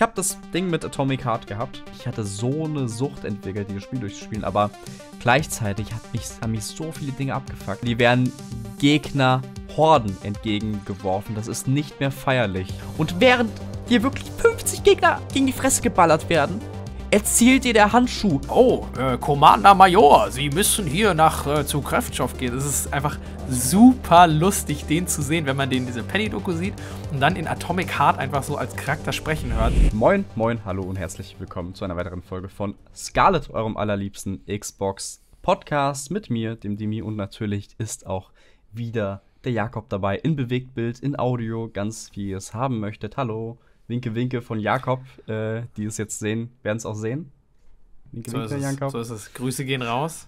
Ich habe das Ding mit Atomic Heart gehabt. Ich hatte so eine Sucht entwickelt, dieses Spiel durchzuspielen, aber gleichzeitig haben mich so viele Dinge abgefuckt. Die werden Gegner Horden entgegengeworfen. Das ist nicht mehr feierlich. Und während hier wirklich 50 Gegner gegen die Fresse geballert werden, erzielt dir der Handschuh. Oh, Commander Major, Sie müssen hier nach zu Kräftschow gehen. Es ist einfach super lustig, den zu sehen, wenn man den diese Penny-Doku sieht und dann in Atomic Heart einfach so als Charakter sprechen hört. Moin, moin, hallo und herzlich willkommen zu einer weiteren Folge von Scarlett, eurem allerliebsten Xbox-Podcast mit mir, dem Demi, und natürlich ist auch wieder der Jakob dabei, in Bewegtbild, in Audio, ganz wie ihr es haben möchtet. Hallo. Winke, Winke von Jakob, die es jetzt sehen, werden es auch sehen. Winke, Winke, Jakob. So ist es. Grüße gehen raus.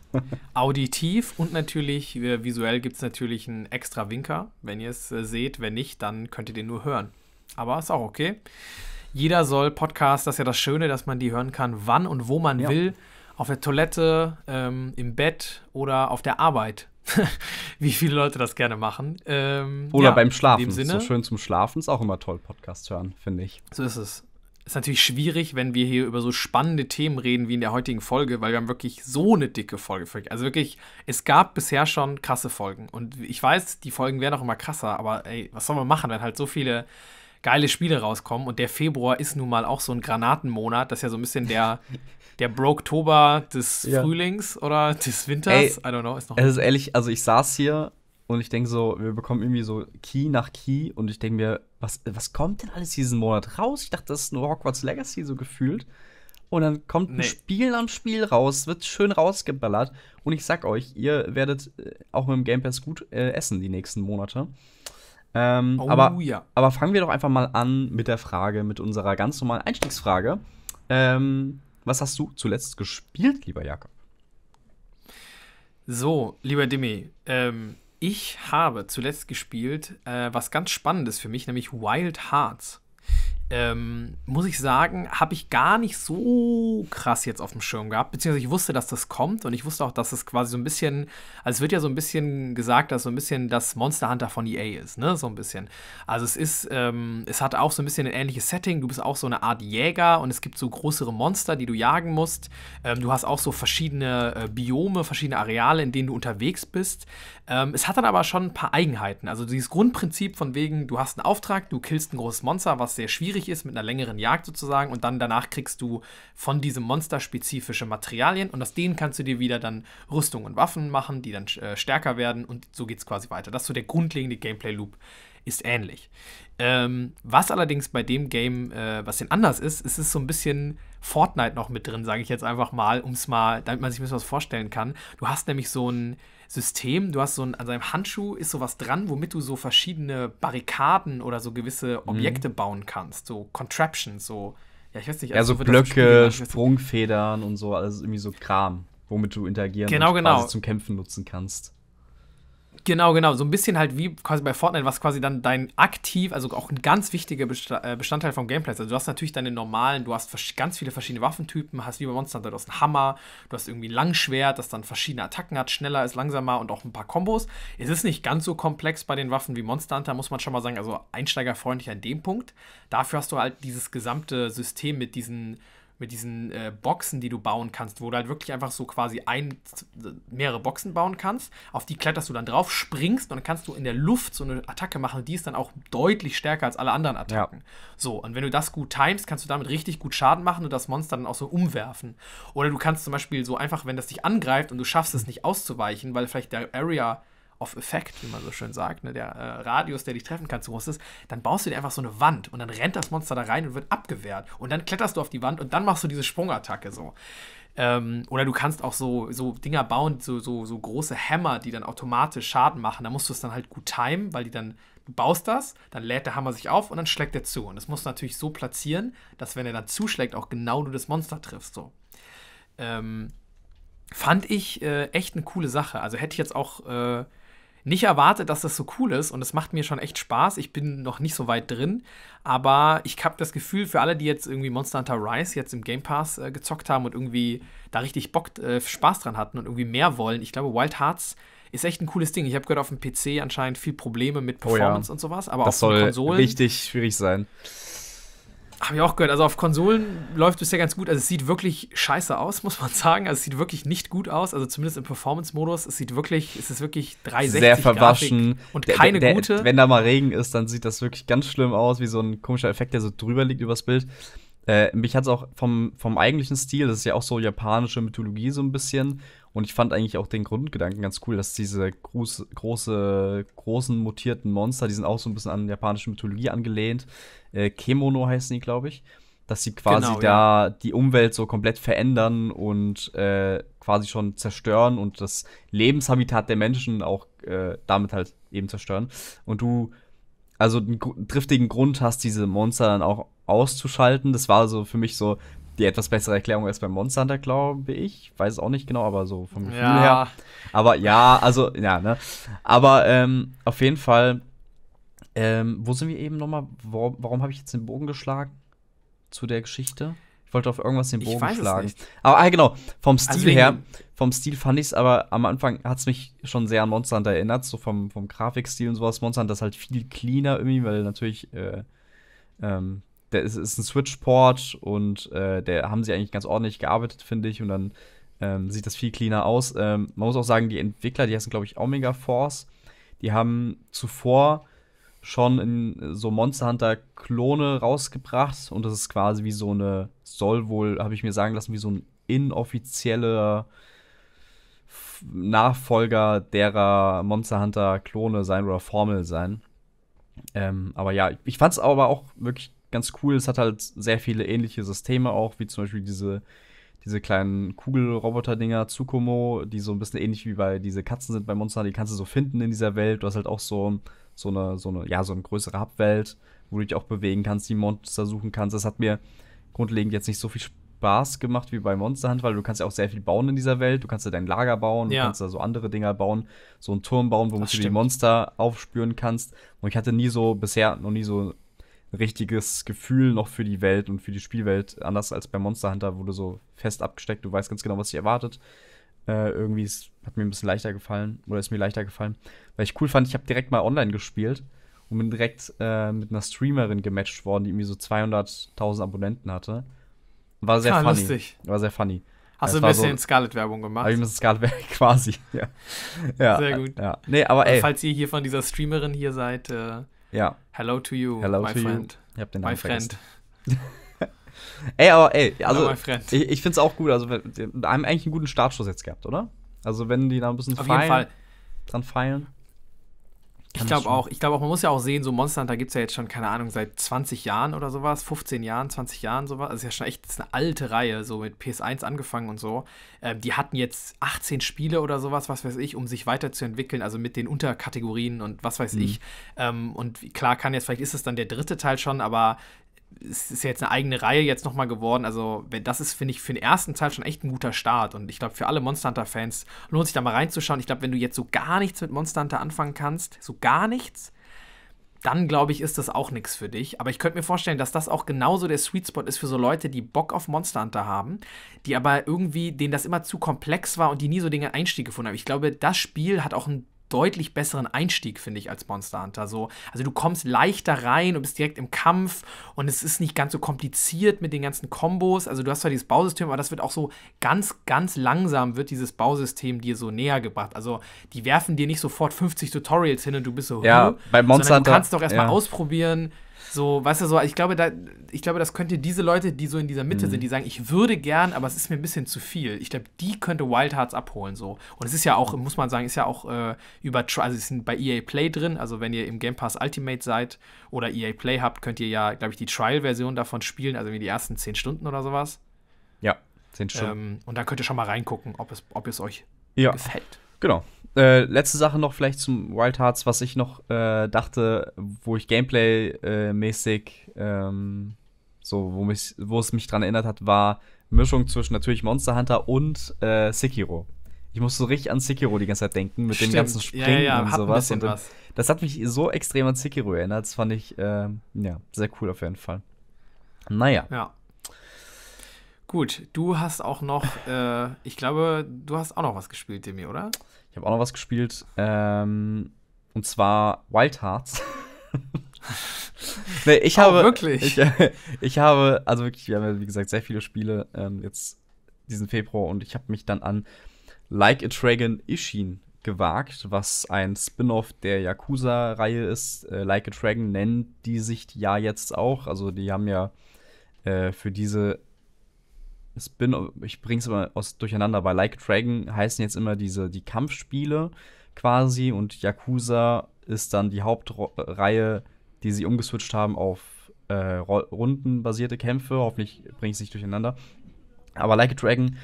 Auditiv und natürlich visuell gibt es natürlich einen extra Winker. Wenn ihr es seht, wenn nicht, dann könnt ihr den nur hören. Aber ist auch okay. Jeder soll Podcast, das ist ja das Schöne, dass man die hören kann, wann und wo man will. Auf der Toilette, im Bett oder auf der Arbeit. Wie viele Leute das gerne machen. Oder beim Schlafen. In dem Sinne, so schön zum Schlafen ist auch immer toll, Podcast hören, finde ich. So ist es. Ist natürlich schwierig, wenn wir hier über so spannende Themen reden wie in der heutigen Folge, weil wir haben wirklich so eine dicke Folge. Also wirklich, es gab bisher schon krasse Folgen. Und ich weiß, die Folgen werden auch immer krasser, aber ey, was soll man machen, wenn halt so viele geile Spiele rauskommen. Und der Februar ist nun mal auch so ein Granatenmonat. Das ist ja so ein bisschen der Broktober des Frühlings oder des Winters. Ey, I don't know. Ist noch es ist ehrlich, also ich saß hier und ich denke so, wir bekommen irgendwie so Key nach Key. Und ich denke mir, was kommt denn alles diesen Monat raus? Ich dachte, das ist nur Hogwarts Legacy so gefühlt. Und dann kommt ein Spiel am Spiel raus, wird schön rausgeballert. Und ich sag euch, ihr werdet auch mit dem Game Pass gut essen die nächsten Monate. Aber fangen wir doch einfach mal an mit der Frage, mit unserer ganz normalen Einstiegsfrage. Was hast du zuletzt gespielt, lieber Jakob? So, lieber Demi, ich habe zuletzt gespielt was ganz Spannendes für mich, nämlich Wild Hearts. Muss ich sagen, habe ich gar nicht so krass jetzt auf dem Schirm gehabt, beziehungsweise ich wusste, dass das kommt und ich wusste auch, dass es quasi so ein bisschen, also es wird ja so ein bisschen gesagt, dass so ein bisschen das Monster Hunter von EA ist, ne, so ein bisschen. Also es ist, es hat auch so ein bisschen ein ähnliches Setting, du bist auch so eine Art Jäger und es gibt so größere Monster, die du jagen musst. Du hast auch so verschiedene Biome, verschiedene Areale, in denen du unterwegs bist. Es hat dann aber schon ein paar Eigenheiten, also dieses Grundprinzip von wegen, du hast einen Auftrag, du killst ein großes Monster, was sehr schwierig ist mit einer längeren Jagd sozusagen und dann danach kriegst du von diesem Monster spezifische Materialien und aus denen kannst du dir wieder dann Rüstung und Waffen machen, die dann stärker werden und so geht's quasi weiter. Das ist so der grundlegende Gameplay-Loop, ist ähnlich. Was allerdings bei dem Game, was denn anders ist, ist es so ein bisschen Fortnite noch mit drin, sage ich jetzt einfach mal, damit man sich ein bisschen was vorstellen kann. Du hast nämlich so ein System, an seinem Handschuh ist sowas dran, womit du so verschiedene Barrikaden oder so gewisse Objekte bauen kannst, so Contraptions, so, ja, ich weiß nicht. Also ja, so Blöcke, Sprungfedern und so, alles irgendwie so Kram, womit du interagieren und quasi zum Kämpfen nutzen kannst. Genau, so ein bisschen halt wie quasi bei Fortnite, was quasi dann dein aktiv, also auch ein ganz wichtiger Bestandteil vom Gameplay ist. Also du hast natürlich deine normalen, du hast ganz viele verschiedene Waffentypen, hast wie bei Monster Hunter, du hast einen Hammer, du hast irgendwie ein Langschwert, das dann verschiedene Attacken hat, schneller ist, langsamer und auch ein paar Kombos. Es ist nicht ganz so komplex bei den Waffen wie Monster Hunter, muss man schon mal sagen, also einsteigerfreundlich an dem Punkt. Dafür hast du halt dieses gesamte System mit diesen Boxen, die du bauen kannst, wo du halt wirklich einfach so quasi mehrere Boxen bauen kannst, auf die kletterst du dann drauf, springst und dann kannst du in der Luft so eine Attacke machen, die ist dann auch deutlich stärker als alle anderen Attacken. Ja. So, und wenn du das gut timest, kannst du damit richtig gut Schaden machen und das Monster dann auch so umwerfen. Oder du kannst zum Beispiel so einfach, wenn das dich angreift und du schaffst es nicht auszuweichen, weil vielleicht der Area of Effect, wie man so schön sagt, ne, der Radius, der dich treffen kann, zu groß ist, dann baust du dir einfach so eine Wand und dann rennt das Monster da rein und wird abgewehrt. Und dann kletterst du auf die Wand und dann machst du diese Sprungattacke so. Oder du kannst auch so Dinger bauen, so große Hammer, die dann automatisch Schaden machen. Da musst du es dann halt gut timen, weil du baust das, dann lädt der Hammer sich auf und dann schlägt er zu. Und das musst du natürlich so platzieren, dass wenn er dann zuschlägt, auch genau du das Monster triffst. So. Fand ich echt eine coole Sache. Also hätte ich jetzt auch nicht erwartet, dass das so cool ist und es macht mir schon echt Spaß. Ich bin noch nicht so weit drin, aber ich habe das Gefühl, für alle, die jetzt irgendwie Monster Hunter Rise jetzt im Game Pass gezockt haben und irgendwie da richtig Spaß dran hatten und irgendwie mehr wollen, ich glaube, Wild Hearts ist echt ein cooles Ding. Ich habe gehört, auf dem PC anscheinend viel Probleme mit Performance und sowas, aber das auf den Konsolen soll richtig schwierig sein. Habe ich auch gehört. Also auf Konsolen läuft es ja ganz gut. Also es sieht wirklich scheiße aus, muss man sagen. Also es sieht wirklich nicht gut aus. Also zumindest im Performance-Modus. Es sieht wirklich, es ist wirklich 360 sehr verwaschen Grafik und keine gute. Wenn da mal Regen ist, dann sieht das wirklich ganz schlimm aus, wie so ein komischer Effekt, der so drüber liegt übers Bild. Mich hat es auch vom eigentlichen Stil, das ist ja auch so japanische Mythologie so ein bisschen. Und ich fand eigentlich auch den Grundgedanken ganz cool, dass diese großen mutierten Monster, die sind auch so ein bisschen an japanische Mythologie angelehnt, Kemono heißen die, glaube ich, dass sie quasi die Umwelt so komplett verändern und quasi schon zerstören und das Lebenshabitat der Menschen auch damit halt eben zerstören. Und du also einen triftigen Grund hast, diese Monster dann auch auszuschalten. Das war so für mich so die etwas bessere Erklärung als beim Monster Hunter, glaube ich. Weiß es auch nicht genau, aber so vom Gefühl her. Aber ja, also, ja, ne. Aber auf jeden Fall, wo sind wir eben nochmal? Warum habe ich jetzt den Bogen geschlagen zu der Geschichte? Ich wollte auf irgendwas den Bogen schlagen. Aber genau, vom Stil her, vom Stil fand ich es, aber am Anfang hat es mich schon sehr an Monster Hunter erinnert, so vom Grafikstil und sowas. Monster Hunter ist halt viel cleaner irgendwie, weil natürlich, der ist ein Switch-Port und der haben sie eigentlich ganz ordentlich gearbeitet, finde ich. Und dann sieht das viel cleaner aus. Man muss auch sagen, die Entwickler, die heißen, glaube ich, Omega Force, die haben zuvor schon in so Monster Hunter-Klone rausgebracht. Und das ist quasi wie so eine, soll wohl, habe ich mir sagen lassen, wie so ein inoffizieller Nachfolger derer Monster Hunter-Klone sein oder Formel sein. Aber ja, ich fand es aber auch wirklich ganz cool. Es hat halt sehr viele ähnliche Systeme auch, wie zum Beispiel diese kleinen Kugelroboter-Dinger, Tsukumo, die so ein bisschen ähnlich wie bei diese Katzen sind bei Monster Hunter. Die kannst du so finden in dieser Welt. Du hast halt auch so eine größere Hubwelt, wo du dich auch bewegen kannst, die Monster suchen kannst. Das hat mir grundlegend jetzt nicht so viel Spaß gemacht wie bei Monster Hunter, weil du kannst ja auch sehr viel bauen in dieser Welt. Du kannst ja dein Lager bauen, du kannst da so andere Dinger bauen, so einen Turm bauen, womit du die Monster aufspüren kannst. Und ich hatte bisher noch nie so ein richtiges Gefühl noch für die Welt und für die Spielwelt, anders als bei Monster Hunter, wo du so fest abgesteckt, du weißt ganz genau, was dich erwartet. Irgendwie hat mir ein bisschen leichter gefallen, oder ist mir leichter gefallen, weil ich cool fand, ich habe direkt mal online gespielt und bin direkt mit einer Streamerin gematcht worden, die irgendwie so 200.000 Abonnenten hatte. War sehr funny. Lustig. War sehr funny. Hast du ein bisschen Scarlett-Werbung gemacht? Hab ich ein bisschen Scarlett-Werbung, quasi. Ja. Ja. Sehr gut. Ja. Nee, aber ey. Falls ihr hier von dieser Streamerin hier seid, hello to you, hello my to friend. You. Ich hab den Namen vergessen. Ey, aber ey, also ich find's auch gut. Also wir haben eigentlich einen guten Startschuss jetzt gehabt, oder? Also wenn die da ein bisschen dran feilen. Ich glaube auch, man muss ja auch sehen, so Monster Hunter gibt es ja jetzt schon, keine Ahnung, seit 20 Jahren oder sowas, 15 Jahren, 20 Jahren sowas. Also ist ja schon echt, das ist eine alte Reihe, so mit PS1 angefangen und so. Die hatten jetzt 18 Spiele oder sowas, was weiß ich, um sich weiterzuentwickeln, also mit den Unterkategorien und was weiß ich. Und klar kann jetzt, vielleicht ist es dann der dritte Teil schon, aber es ist ja jetzt eine eigene Reihe jetzt nochmal geworden. Also das ist, finde ich, für den ersten Teil schon echt ein guter Start. Und ich glaube, für alle Monster Hunter-Fans lohnt sich da mal reinzuschauen. Ich glaube, wenn du jetzt so gar nichts mit Monster Hunter anfangen kannst, so gar nichts, dann, glaube ich, ist das auch nichts für dich. Aber ich könnte mir vorstellen, dass das auch genauso der Sweet Spot ist für so Leute, die Bock auf Monster Hunter haben, die aber irgendwie, denen das immer zu komplex war und die nie so den Einstieg gefunden haben. Ich glaube, das Spiel hat auch einen deutlich besseren Einstieg, finde ich, als Monster Hunter. So, also du kommst leichter rein und bist direkt im Kampf und es ist nicht ganz so kompliziert mit den ganzen Kombos. Also du hast zwar dieses Bausystem, aber das wird auch so ganz, ganz langsam wird dieses Bausystem dir so näher gebracht. Also die werfen dir nicht sofort 50 Tutorials hin und du bist so, ja, bei Monster Hunter, du kannst doch erstmal ausprobieren. So, weißt du, so, ich glaube, das könnte diese Leute, die so in dieser Mitte sind, die sagen, ich würde gern, aber es ist mir ein bisschen zu viel. Ich glaube, die könnte Wild Hearts abholen, so. Und es ist ja auch, muss man sagen, ist ja auch also es sind bei EA Play drin, also wenn ihr im Game Pass Ultimate seid oder EA Play habt, könnt ihr ja, glaube ich, die Trial-Version davon spielen, also wie die ersten 10 Stunden oder sowas. Ja, 10 Stunden. Und dann könnt ihr schon mal reingucken, ob es euch gefällt. Genau. Letzte Sache noch vielleicht zum Wild Hearts, was ich noch dachte, wo ich Gameplay-mäßig so, wo es mich dran erinnert hat, war Mischung zwischen natürlich Monster Hunter und Sekiro. Ich musste so richtig an Sekiro die ganze Zeit denken, mit dem ganzen Springen und sowas. Und das hat mich so extrem an Sekiro erinnert. Das fand ich sehr cool auf jeden Fall. Naja. Ja. Gut, du hast auch noch, ich glaube, du hast auch noch was gespielt, Demi, oder? Ich habe auch noch was gespielt, und zwar Wild Hearts. Nee, ich habe wirklich. Ich habe, also wirklich, wir haben ja, wie gesagt, sehr viele Spiele jetzt diesen Februar, und ich habe mich dann an Like a Dragon Ishin gewagt, was ein Spin-off der Yakuza-Reihe ist. Like a Dragon nennen die sich ja jetzt auch. Also die haben ja für diese Spin-off, ich bring's immer durcheinander, bei Like a Dragon heißen jetzt immer die Kampfspiele quasi, und Yakuza ist dann die Hauptreihe, die sie umgeswitcht haben auf rundenbasierte Kämpfe. Hoffentlich bringe ich es nicht durcheinander. Aber Like a Dragon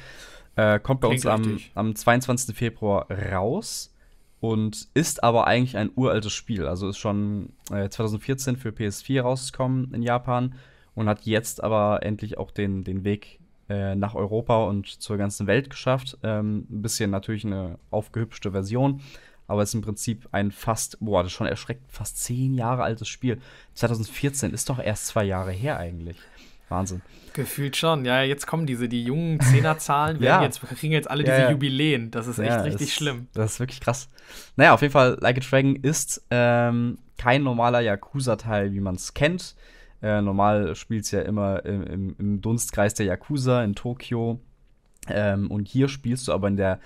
kommt bei uns am 22. Februar raus und ist aber eigentlich ein uraltes Spiel. Also ist schon 2014 für PS4 rausgekommen in Japan und hat jetzt aber endlich auch den Weg nach Europa und zur ganzen Welt geschafft. Ein bisschen natürlich eine aufgehübschte Version, aber ist im Prinzip ein das ist schon erschreckend, fast 10 Jahre altes Spiel. 2014 ist doch erst 2 Jahre her eigentlich. Wahnsinn. Gefühlt schon. Ja, jetzt kommen die jungen Zehnerzahlen. Ja. Wir kriegen jetzt alle diese Jubiläen. Das ist echt richtig schlimm. Das ist wirklich krass. Naja, auf jeden Fall, Like a Dragon ist kein normaler Yakuza-Teil, wie man es kennt. Normal spielt es ja immer im Dunstkreis der Yakuza in Tokio. Und hier spielst du aber in der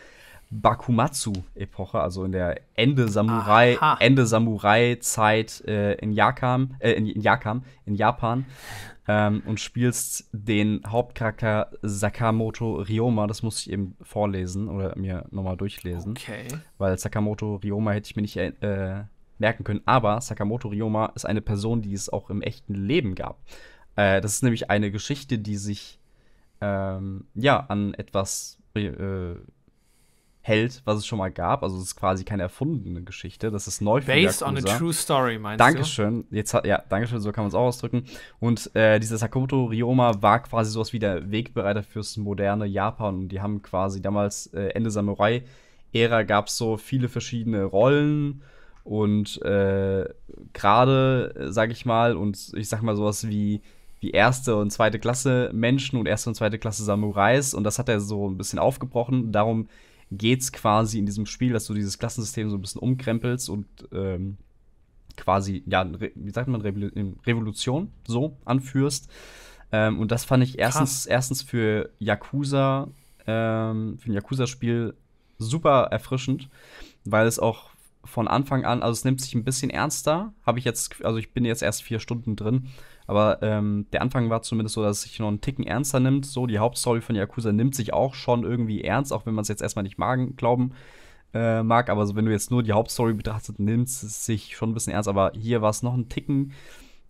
Bakumatsu-Epoche, also in der Ende-Samurai-Zeit in Japan. Und spielst den Hauptcharakter Sakamoto Ryoma. Das muss ich eben vorlesen oder mir nochmal durchlesen. Okay. Weil Sakamoto Ryoma hätte ich mir nicht merken können. Aber Sakamoto Ryoma ist eine Person, die es auch im echten Leben gab. Das ist nämlich eine Geschichte, die sich an etwas hält, was es schon mal gab. Also es ist quasi keine erfundene Geschichte. Das ist neu für Based Yakuza. On a true story, meinst du? Dankeschön, so kann man es auch ausdrücken. Und dieser Sakamoto Ryoma war quasi sowas wie der Wegbereiter fürs moderne Japan. Und die haben quasi damals Ende Samurai-Ära gab es so viele verschiedene Rollen und gerade, sag ich mal, und ich sag mal sowas wie erste und zweite Klasse Menschen und erste und zweite Klasse Samurais. Und das hat er so ein bisschen aufgebrochen. Darum geht's quasi in diesem Spiel, dass du dieses Klassensystem so ein bisschen umkrempelst und quasi, ja, wie sagt man, Revolution so anführst. Und das fand ich erstens für Yakuza, für ein Yakuza-Spiel super erfrischend, weil es auch von Anfang an, also es nimmt sich ein bisschen ernster, ich bin jetzt erst 4 Stunden drin, aber der Anfang war zumindest so, dass es sich noch einen Ticken ernster nimmt, so die Hauptstory von Yakuza nimmt sich auch schon irgendwie ernst, auch wenn man es jetzt erstmal nicht glauben mag, aber so, wenn du jetzt nur die Hauptstory betrachtest, nimmt es sich schon ein bisschen ernst, aber hier war es noch einen Ticken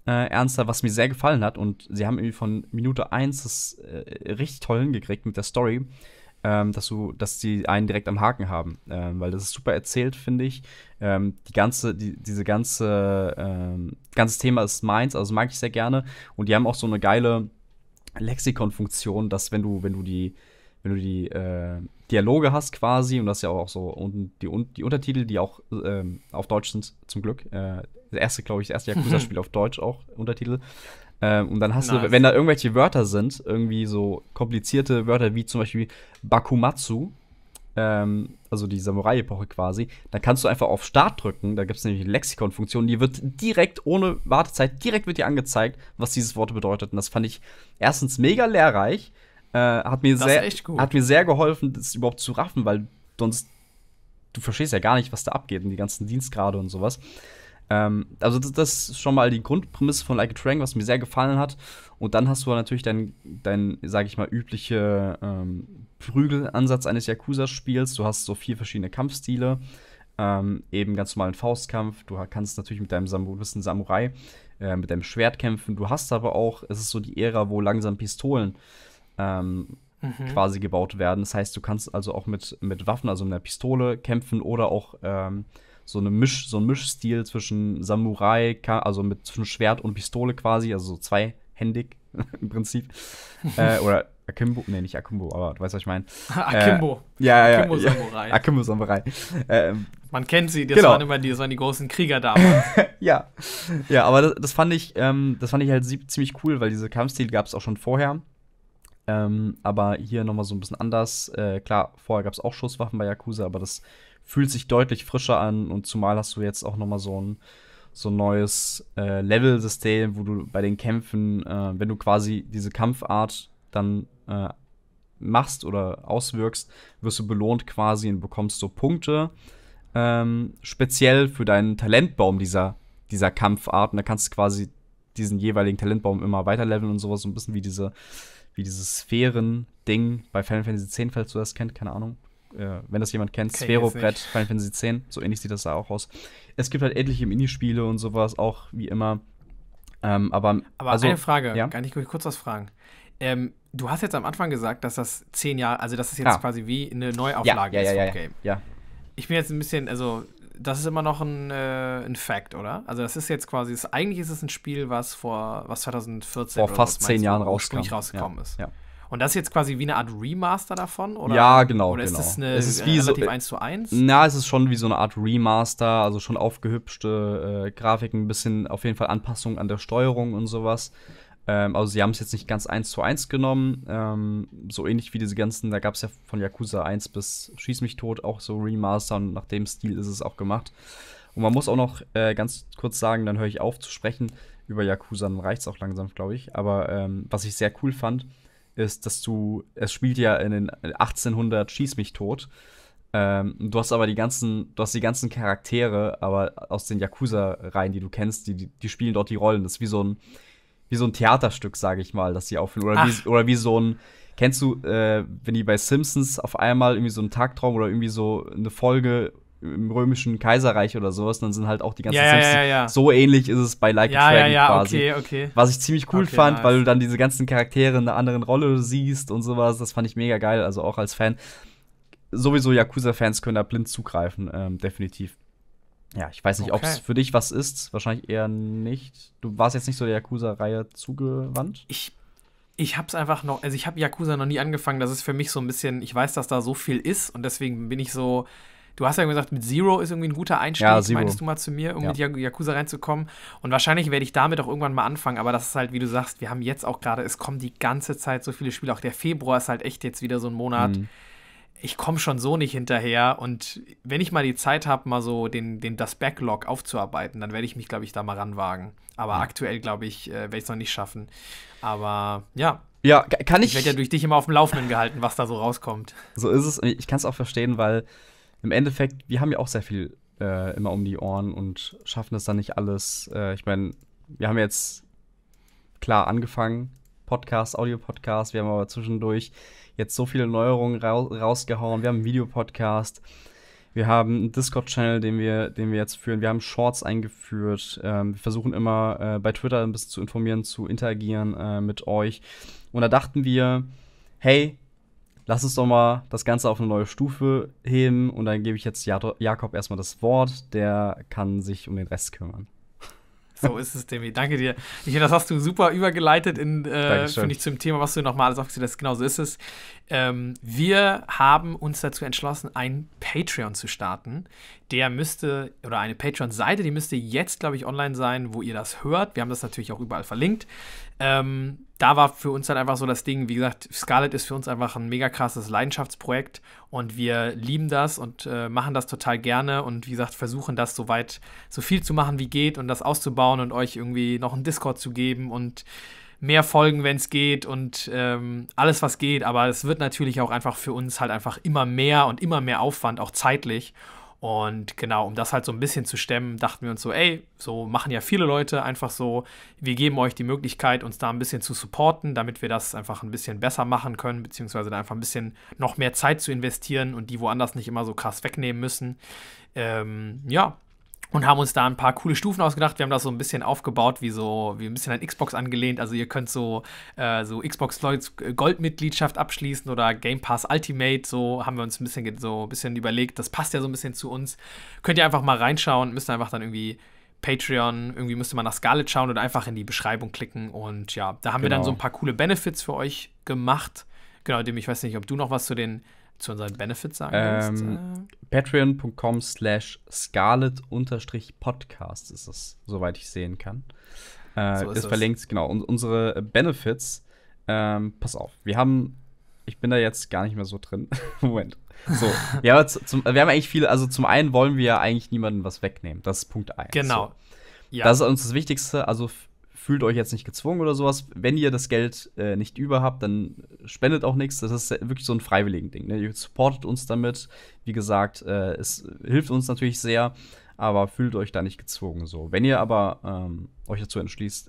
ernster, was mir sehr gefallen hat, und sie haben irgendwie von Minute 1 das richtig toll hingekriegt mit der Story, dass die einen direkt am Haken haben, weil das ist super erzählt, finde ich. Ganzes Thema ist meins, also mag ich sehr gerne. Und die haben auch so eine geile Lexikon-Funktion, dass wenn du die Dialoge hast quasi, und das ist ja auch so, und die Untertitel, die auch auf Deutsch sind, zum Glück. Das erste Yakuza-Spiel auf Deutsch auch Untertitel. Und dann hast du, wenn da irgendwelche Wörter sind, irgendwie so komplizierte Wörter wie zum Beispiel Bakumatsu, also die Samurai-Epoche quasi, dann kannst du einfach auf Start drücken, da gibt es nämlich eine Lexikon-Funktion, die wird direkt, ohne Wartezeit, wird dir angezeigt, was dieses Wort bedeutet. Und das fand ich erstens mega lehrreich, hat mir sehr geholfen, das überhaupt zu raffen, weil sonst, du verstehst ja gar nicht, was da abgeht und die ganzen Dienstgrade und sowas. Also das ist schon mal die Grundprämisse von Like a Dragon, was mir sehr gefallen hat. Und dann hast du natürlich dein sag ich mal, übliche Prügelansatz eines Yakuza-Spiels. Du hast so 4 verschiedene Kampfstile, eben ganz normalen Faustkampf. Du kannst natürlich mit deinem Samurai, mit deinem Schwert kämpfen. Du hast aber auch, es ist so die Ära, wo langsam Pistolen quasi gebaut werden. Das heißt, du kannst also auch mit Waffen, also mit einer Pistole kämpfen oder auch so ein Mischstil zwischen Samurai, also zwischen Schwert und Pistole quasi, also so zweihändig im Prinzip. Oder Akimbo, nee, nicht Akimbo, aber du weißt, was ich meine. Akimbo. Akimbo-Samurai. Akimbo-Samurai. Man kennt sie, das waren die großen Krieger damals. Ja, aber das fand ich halt ziemlich cool, weil diese Kampfstil gab es auch schon vorher. Aber hier nochmal so ein bisschen anders. Klar, vorher gab es auch Schusswaffen bei Yakuza, aber das fühlt sich deutlich frischer an, und zumal hast du jetzt auch nochmal so ein so ein neues Level-System, wo du bei den Kämpfen, wenn du quasi diese Kampfart dann machst oder auswirkst, wirst du belohnt quasi und bekommst so Punkte, speziell für deinen Talentbaum dieser Kampfart. Und da kannst du quasi diesen jeweiligen Talentbaum immer weiterleveln und sowas, so ein bisschen wie dieses Sphären-Ding bei Final Fantasy X, falls du das kennt, keine Ahnung. Wenn das jemand kennt, Sphero-Brett, Final Fantasy X, so ähnlich sieht das da auch aus. Es gibt halt etliche Minispiele und sowas, auch wie immer. Aber also, eine Frage, ja? Kann ich kurz was fragen? Du hast jetzt am Anfang gesagt, dass das 10 Jahre, also das ist jetzt quasi wie eine Neuauflage ist vom Game. Ja. Ich bin jetzt ein bisschen, also das ist immer noch ein Fact, oder? Also das ist jetzt quasi, eigentlich ist es ein Spiel, was 2014 vor fast 10 Jahren rausgekommen ist. Ja. Und das ist jetzt quasi wie eine Art Remaster davon? Oder? Ja, genau. Oder ist das eine relativ 1:1? Na, es ist schon wie so eine Art Remaster, also schon aufgehübschte Grafiken, ein bisschen auf jeden Fall Anpassungen an der Steuerung und sowas. Also sie haben es jetzt nicht ganz 1:1 genommen, so ähnlich wie diese ganzen, da gab es ja von Yakuza 1 bis Schieß mich tot auch so Remaster, und nach dem Stil ist es auch gemacht. Und man muss auch noch ganz kurz sagen, dann höre ich auf zu sprechen über Yakuza, dann reicht es auch langsam, glaube ich. Aber was ich sehr cool fand, ist, dass es spielt ja in den 1800 Schieß mich tot. Du hast aber die ganzen Charaktere, aber aus den Yakuza-Reihen, die du kennst, die spielen dort die Rollen. Das ist wie so ein Theaterstück, sage ich mal, dass die aufführen. Oder wie so ein, kennst du, wenn die bei Simpsons auf einmal irgendwie so einen Tagtraum oder irgendwie so eine Folge im römischen Kaiserreich oder sowas, dann sind halt auch die ganzen Simpsons. Ja. So ähnlich ist es bei Like a Dragon quasi. Okay. Was ich ziemlich cool fand, nice. Weil du dann diese ganzen Charaktere in einer anderen Rolle siehst und sowas, das fand ich mega geil, also auch als Fan. Sowieso Yakuza-Fans können da blind zugreifen, definitiv. Ja, ich weiß nicht, ob es für dich was ist, wahrscheinlich eher nicht. Du warst jetzt nicht so der Yakuza-Reihe zugewandt? Ich hab's einfach noch, also ich habe Yakuza noch nie angefangen, das ist für mich so ein bisschen, ich weiß, dass da so viel ist und deswegen bin ich so. Du hast ja gesagt, mit Zero ist irgendwie ein guter Einstieg, meinst du mal zu mir, um mit Yakuza reinzukommen. Und wahrscheinlich werde ich damit auch irgendwann mal anfangen. Aber das ist halt, wie du sagst, wir haben jetzt auch gerade, es kommen die ganze Zeit so viele Spiele. Auch der Februar ist halt echt jetzt wieder so ein Monat. Mhm. Ich komme schon so nicht hinterher. Und wenn ich mal die Zeit habe, mal so das Backlog aufzuarbeiten, dann werde ich mich, glaube ich, da mal ranwagen. Aber aktuell, glaube ich, werde ich es noch nicht schaffen. Aber ja. Ja, kann ich. Ich werde ja durch dich immer auf dem Laufenden gehalten, was da so rauskommt. So ist es. Ich kann es auch verstehen, weil im Endeffekt, wir haben ja auch sehr viel immer um die Ohren und schaffen das dann nicht alles. Ich meine, wir haben jetzt klar angefangen, Podcast, Audio-Podcast. Wir haben aber zwischendurch jetzt so viele Neuerungen rausgehauen. Wir haben einen Videopodcast. Wir haben einen Discord-Channel, den wir jetzt führen. Wir haben Shorts eingeführt. Wir versuchen immer bei Twitter ein bisschen zu informieren, zu interagieren mit euch. Und da dachten wir, hey, lass uns doch mal das Ganze auf eine neue Stufe heben, und dann gebe ich jetzt Jakob erstmal das Wort, der kann sich um den Rest kümmern. So ist es, Demi. Danke dir. Ich finde, das hast du super übergeleitet, finde ich, zum Thema, was du nochmal sagst. Genau so ist es. Wir haben uns dazu entschlossen, einen Patreon zu starten. Eine Patreon-Seite, die müsste jetzt, glaube ich, online sein, wo ihr das hört. Wir haben das natürlich auch überall verlinkt. Da war für uns dann einfach so das Ding, wie gesagt, Scarlett ist für uns einfach ein mega krasses Leidenschaftsprojekt und wir lieben das und machen das total gerne und wie gesagt, versuchen das so viel zu machen wie geht und das auszubauen und euch irgendwie noch einen Discord zu geben und mehr Folgen, wenn es geht und alles, was geht, aber es wird natürlich auch einfach für uns halt einfach immer mehr Aufwand, auch zeitlich. Und genau, um das halt so ein bisschen zu stemmen, dachten wir uns so, ey, so machen ja viele Leute einfach so, wir geben euch die Möglichkeit, uns da ein bisschen zu supporten, damit wir das einfach ein bisschen besser machen können, beziehungsweise da einfach ein bisschen noch mehr Zeit zu investieren und die woanders nicht immer so krass wegnehmen müssen. Und haben uns da ein paar coole Stufen ausgedacht. Wir haben das so ein bisschen aufgebaut, wie ein bisschen an Xbox angelehnt. Also ihr könnt so Xbox-Gold-Mitgliedschaft abschließen oder Game Pass Ultimate. So haben wir uns ein bisschen überlegt. Das passt ja so ein bisschen zu uns. Könnt ihr einfach mal reinschauen. Müsst einfach dann irgendwie Patreon, irgendwie müsste man nach Scarlett schauen oder einfach in die Beschreibung klicken. Und ja, da haben wir dann so ein paar coole Benefits für euch gemacht. Genau, Demi, ich weiß nicht, ob du noch was zu unseren Benefits sagen willst. Patreon.com/Scarlett-Podcast ist es, soweit ich sehen kann. So ist verlinkt, genau. Und unsere Benefits, pass auf, ich bin da jetzt gar nicht mehr so drin. Moment. So, wir haben eigentlich viele, also zum einen wollen wir ja eigentlich niemandem was wegnehmen. Das ist Punkt 1. Genau. So. Ja. Das ist uns das Wichtigste. Also fühlt euch jetzt nicht gezwungen oder sowas. Wenn ihr das Geld nicht über habt, dann spendet auch nichts. Das ist wirklich so ein freiwilligen Ding. Ne? Ihr supportet uns damit. Wie gesagt, es hilft uns natürlich sehr, aber fühlt euch da nicht gezwungen. So. Wenn ihr aber euch dazu entschließt,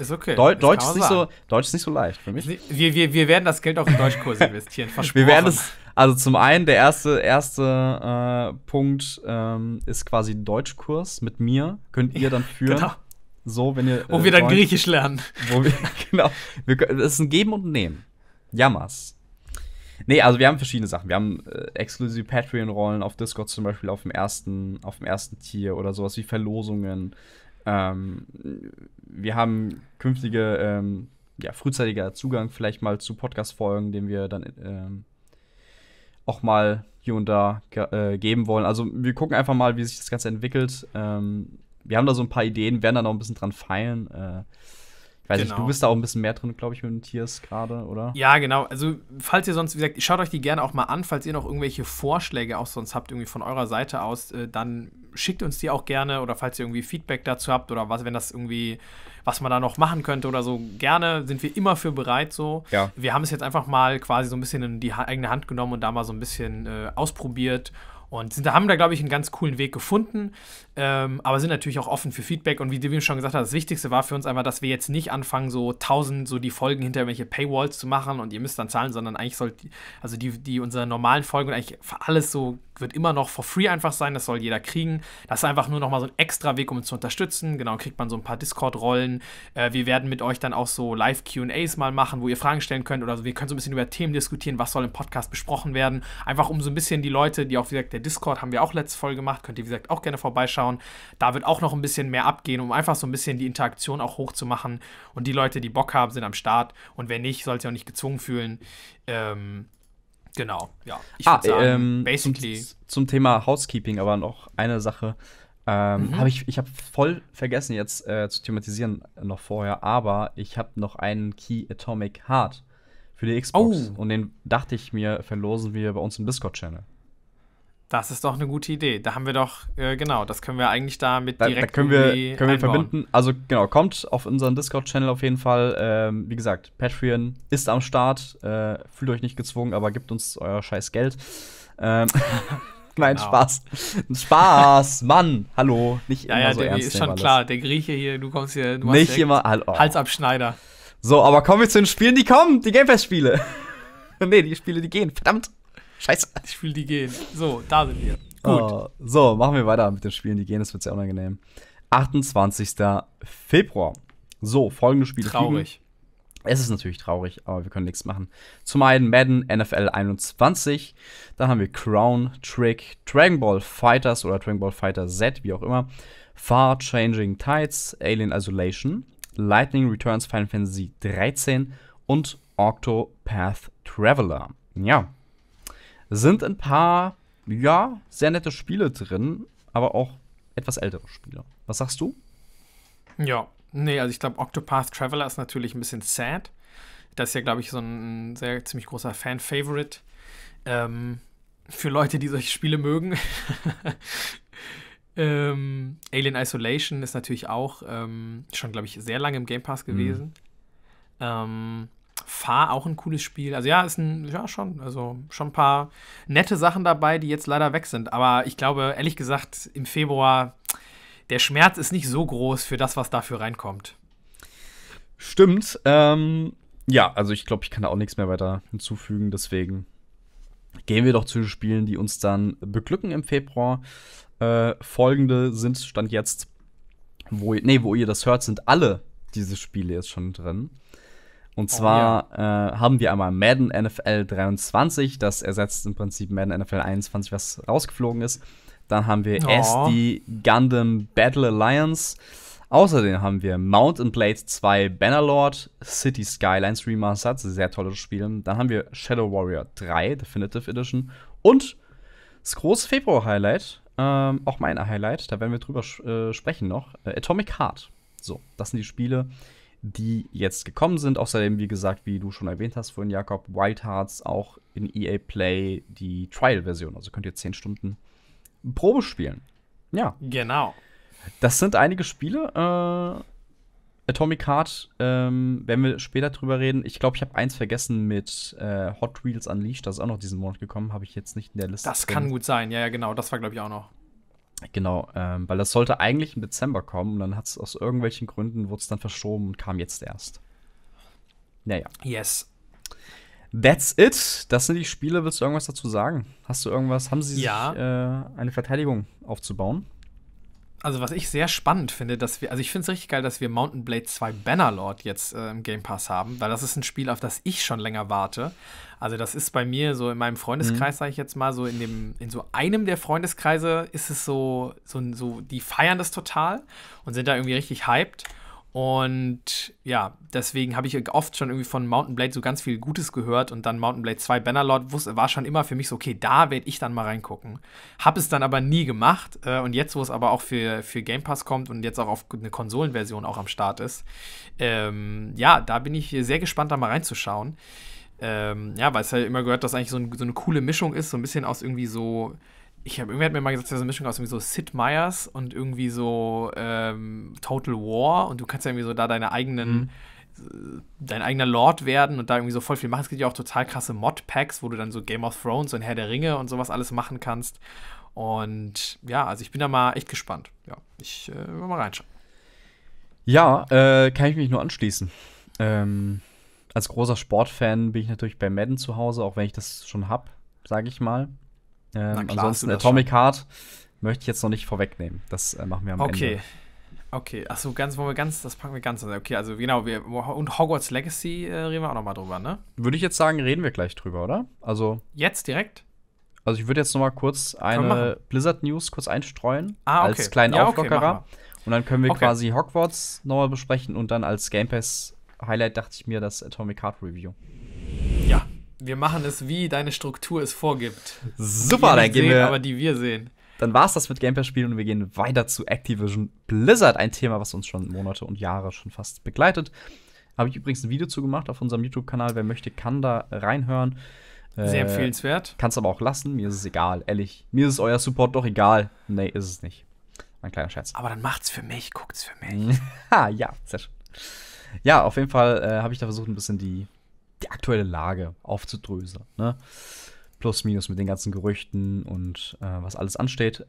ist okay. Deutsch ist nicht so, Deutsch ist nicht so leicht für mich. Wir werden das Geld auch in Deutschkurse investieren. Versprochen. Wir werden es. Also zum einen, der erste Punkt ist quasi ein Deutschkurs mit mir. Könnt ihr dann führen. Genau. So, wenn ihr, wo wir dann Griechisch lernen. Wo wir, genau. Es ist ein Geben und ein Nehmen. Jammers. Nee, also wir haben verschiedene Sachen. Wir haben exklusive Patreon-Rollen auf Discord zum Beispiel auf dem ersten Tier oder sowas wie Verlosungen. Wir haben künftige, frühzeitiger Zugang vielleicht mal zu Podcast-Folgen, den wir dann auch mal hier und da geben wollen. Also wir gucken einfach mal, wie sich das Ganze entwickelt. Wir haben da so ein paar Ideen, werden da noch ein bisschen dran feilen. Ich weiß nicht, du bist da auch ein bisschen mehr drin, glaube ich, mit dem Tiers gerade, oder? Ja, genau. Also, falls ihr sonst, wie gesagt, schaut euch die gerne auch mal an. Falls ihr noch irgendwelche Vorschläge auch sonst habt, irgendwie von eurer Seite aus, dann schickt uns die auch gerne. Oder falls ihr irgendwie Feedback dazu habt oder was, wenn das irgendwie, was man da noch machen könnte oder so, gerne sind wir immer für bereit so. Ja. Wir haben es jetzt einfach mal quasi so ein bisschen in die eigene Hand genommen und da mal so ein bisschen ausprobiert. Und haben da, glaube ich, einen ganz coolen Weg gefunden, aber sind natürlich auch offen für Feedback. Und wie du schon gesagt hast, das Wichtigste war für uns einfach, dass wir jetzt nicht anfangen, so 1000 so die Folgen hinter irgendwelche Paywalls zu machen und ihr müsst dann zahlen, sondern eigentlich die unsere normalen Folgen, eigentlich alles so, wird immer noch for free einfach sein, das soll jeder kriegen. Das ist einfach nur nochmal so ein extra Weg, um uns zu unterstützen. Genau, kriegt man so ein paar Discord-Rollen. Wir werden mit euch dann auch so Live-Q&As mal machen, wo ihr Fragen stellen könnt oder so. Wir können so ein bisschen über Themen diskutieren, was soll im Podcast besprochen werden. Einfach um so ein bisschen die Leute, die auch, wie gesagt, der Discord haben wir auch letzte Folge gemacht, könnt ihr, wie gesagt, auch gerne vorbeischauen. Da wird auch noch ein bisschen mehr abgehen, um einfach so ein bisschen die Interaktion auch hochzumachen. Und die Leute, die Bock haben, sind am Start. Und wenn nicht, sollt ihr auch nicht gezwungen fühlen. Genau, ja. Ich würde sagen, basically. Zum Thema Housekeeping aber noch eine Sache. Ich habe voll vergessen jetzt zu thematisieren noch vorher, aber ich habe noch einen Key Atomic Heart für die Xbox. Oh. Und den dachte ich mir, verlosen wir bei uns im Discord-Channel. Das ist doch eine gute Idee. Da haben wir doch, genau, das können wir eigentlich damit direkt können wir verbinden. Also genau, kommt auf unseren Discord-Channel auf jeden Fall. Wie gesagt, Patreon ist am Start. Fühlt euch nicht gezwungen, aber gebt uns euer scheiß Geld. Nein, genau. Spaß. Spaß, Mann. Hallo, nicht immer so ernst nehmen. Ist schon klar, der Grieche hier, du kommst hier, du machst nicht immer Halsabschneider. So, aber kommen wir zu den Spielen, die kommen. Die Game Pass-Spiele. Nee, die Spiele, die gehen. Verdammt. Scheiße. Die Spiele, die gehen. So, da sind wir. Gut. So, machen wir weiter mit den Spielen, die gehen. Das wird sehr unangenehm. 28. Februar. So, folgende Spiele. Traurig. Es ist natürlich traurig, aber wir können nichts machen. Zum einen Madden NFL 21. Dann haben wir Crown Trick, Dragon Ball Fighters oder Dragon Ball Fighter Z, wie auch immer. Far Changing Tides, Alien Isolation, Lightning Returns Final Fantasy 13 und Octopath Traveler. Ja. Sind ein paar, ja, sehr nette Spiele drin, aber auch etwas ältere Spiele. Was sagst du? Ja, nee, also ich glaube, Octopath Traveler ist natürlich ein bisschen sad. Das ist ja, glaube ich, so ein sehr ziemlich großer Fan-Favorite. Für Leute, die solche Spiele mögen. Alien Isolation ist natürlich auch schon, glaube ich, sehr lange im Game Pass gewesen. Fahr auch ein cooles Spiel. Also ja, schon ein paar nette Sachen dabei, die jetzt leider weg sind. Aber ich glaube, ehrlich gesagt, im Februar, der Schmerz ist nicht so groß für das, was dafür reinkommt. Stimmt. Ja, also ich glaube, ich kann da auch nichts mehr weiter hinzufügen. Deswegen gehen wir doch zu den Spielen, die uns dann beglücken im Februar. Folgende sind, Stand jetzt, wo ihr das hört, sind alle diese Spiele jetzt schon drin. Und zwar haben wir einmal Madden NFL 23, das ersetzt im Prinzip Madden NFL 21, was rausgeflogen ist. Dann haben wir SD Gundam Battle Alliance. Außerdem haben wir Mount and Blade 2 Bannerlord, City Skylines Remastered, sehr tolles Spiel. Dann haben wir Shadow Warrior 3 Definitive Edition und das große Februar-Highlight, auch mein Highlight, da werden wir drüber sprechen noch, Atomic Heart. So, das sind die Spiele, die jetzt gekommen sind. Außerdem, wie gesagt, wie du schon erwähnt hast vorhin, Jakob, Wild Hearts auch in EA Play die Trial-Version. Also könnt ihr 10 Stunden Probe spielen. Ja. Genau. Das sind einige Spiele. Atomic Heart, werden wir später drüber reden. Ich glaube, ich habe eins vergessen mit Hot Wheels Unleashed. Das ist auch noch diesen Monat gekommen. Habe ich jetzt nicht in der Liste. Das kann gut sein. Ja, genau. Das war, glaube ich, auch noch. Genau. Weil das sollte eigentlich im Dezember kommen. Und dann hat es aus irgendwelchen Gründen, wurde es dann verschoben und kam jetzt erst. Naja. Yes. That's it. Das sind die Spiele. Willst du irgendwas dazu sagen? Hast du irgendwas? Haben sie sich eine Verteidigung aufzubauen? Also, was ich sehr spannend finde, dass wir, also ich finde es richtig geil, dass wir Mount and Blade 2 Bannerlord jetzt im Game Pass haben, weil das ist ein Spiel, auf das ich schon länger warte. Also, das ist bei mir so in meinem Freundeskreis, sage ich jetzt mal, so in so einem der Freundeskreise ist es so, die feiern das total und sind da irgendwie richtig hyped. Und ja, deswegen habe ich oft schon irgendwie von Mount and Blade so ganz viel Gutes gehört und dann Mount and Blade 2 Bannerlord war schon immer für mich so, okay, da werde ich dann mal reingucken. Hab es dann aber nie gemacht und jetzt, wo es aber auch für Game Pass kommt und jetzt auch auf eine Konsolenversion auch am Start ist, ja, da bin ich sehr gespannt, da mal reinzuschauen. Ja, weil es ja immer gehört, dass eigentlich so eine coole Mischung ist, so ein bisschen aus irgendwie so. Irgendwer hat mir mal gesagt, das ist eine Mischung aus irgendwie so Sid Meier's und irgendwie so Total War und du kannst ja irgendwie so da dein eigener Lord werden und da irgendwie so voll viel machen. Es gibt ja auch total krasse Mod-Packs, wo du dann so Game of Thrones und Herr der Ringe und sowas alles machen kannst. Und ja, also ich bin da mal echt gespannt. Ja, ich will mal reinschauen. Ja, kann ich mich nur anschließen. Als großer Sportfan bin ich natürlich bei Madden zu Hause, auch wenn ich das schon hab, sage ich mal. Na klar, ansonsten Atomic Heart möchte ich jetzt noch nicht vorwegnehmen. Das machen wir am Ende. Okay, achso, das packen wir ganz. Okay, also genau, und Hogwarts Legacy reden wir auch noch mal drüber, ne? Würde ich jetzt sagen, reden wir gleich drüber, oder? Also jetzt direkt? Also ich würde jetzt noch mal kurz eine Blizzard-News einstreuen, als kleinen Auflockerer. Und dann können wir quasi Hogwarts nochmal besprechen und dann als Game Pass Highlight dachte ich mir das Atomic Heart Review. Ja. Wir machen es, wie deine Struktur es vorgibt. Super, dann gehen wir. Aber die wir sehen. Dann war's das mit Game Pass Spielen und wir gehen weiter zu Activision Blizzard. Ein Thema, was uns schon Monate und Jahre schon fast begleitet. Habe ich übrigens ein Video zu gemacht auf unserem YouTube-Kanal. Wer möchte, kann da reinhören. Sehr empfehlenswert. Kannst aber auch lassen. Mir ist es egal, ehrlich. Mir ist euer Support doch egal. Nee, ist es nicht. Ein kleiner Scherz. Aber dann macht's für mich, guckt's für mich. Ja, sehr schön. Ja, auf jeden Fall habe ich da versucht, ein bisschen die aktuelle Lage aufzudröseln, ne? Plus, minus mit den ganzen Gerüchten und was alles ansteht.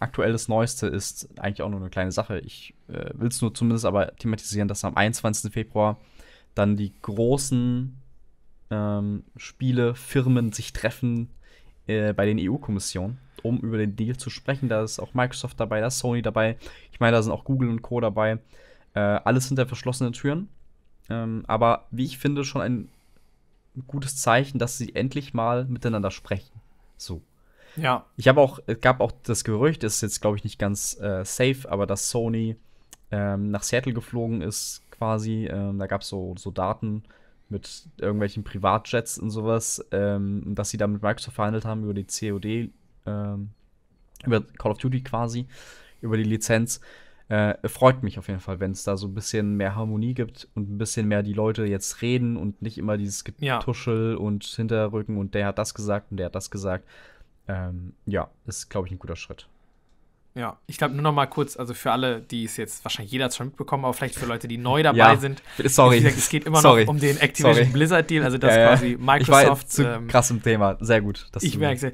Aktuell das Neueste ist eigentlich auch nur eine kleine Sache. Ich will es nur zumindest aber thematisieren, dass am 21. Februar dann die großen Spielefirmen sich treffen bei den EU-Kommissionen, um über den Deal zu sprechen. Da ist auch Microsoft dabei, da ist Sony dabei. Ich meine, da sind auch Google und Co. dabei. Alles hinter verschlossenen Türen. Aber wie ich finde, schon ein gutes Zeichen, dass sie endlich mal miteinander sprechen. So. Ja. Es gab auch das Gerücht, ist jetzt, glaube ich, nicht ganz safe, aber dass Sony nach Seattle geflogen ist, quasi. Da gab es so Daten mit irgendwelchen Privatjets und sowas, dass sie da mit Microsoft verhandelt haben über die COD, über Call of Duty quasi, über die Lizenz. Freut mich auf jeden Fall, wenn es da so ein bisschen mehr Harmonie gibt und ein bisschen mehr die Leute jetzt reden und nicht immer dieses Getuschel und Hinterrücken und der hat das gesagt und der hat das gesagt. Ja, ist, glaube ich, ein guter Schritt. Ja, ich glaube, nur noch mal kurz, also für alle, die es jetzt, wahrscheinlich jeder hat es schon mitbekommen, aber vielleicht für Leute, die neu dabei sind. Sorry. Es geht immer noch um den Activision Blizzard-Deal, also das quasi Microsoft. Ich war jetzt zu krass im Thema, sehr gut. Ich merke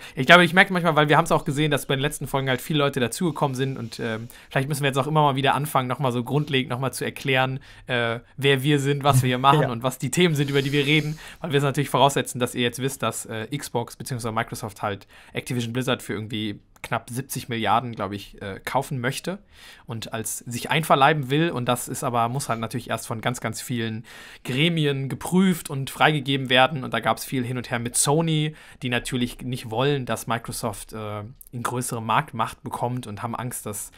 manchmal, weil wir haben es auch gesehen, dass bei den letzten Folgen halt viele Leute dazugekommen sind und vielleicht müssen wir jetzt auch immer mal wieder anfangen, noch mal so grundlegend noch mal zu erklären, wer wir sind, was wir hier machen und was die Themen sind, über die wir reden, weil wir es natürlich voraussetzen, dass ihr jetzt wisst, dass Xbox bzw. Microsoft halt Activision Blizzard für irgendwie knapp 70 Milliarden, glaube ich, kaufen möchte und als sich einverleiben will. Und das ist aber, muss halt natürlich erst von ganz, ganz vielen Gremien geprüft und freigegeben werden. Und da gab es viel hin und her mit Sony, die natürlich nicht wollen, dass Microsoft in größere Marktmacht bekommt und haben Angst, dass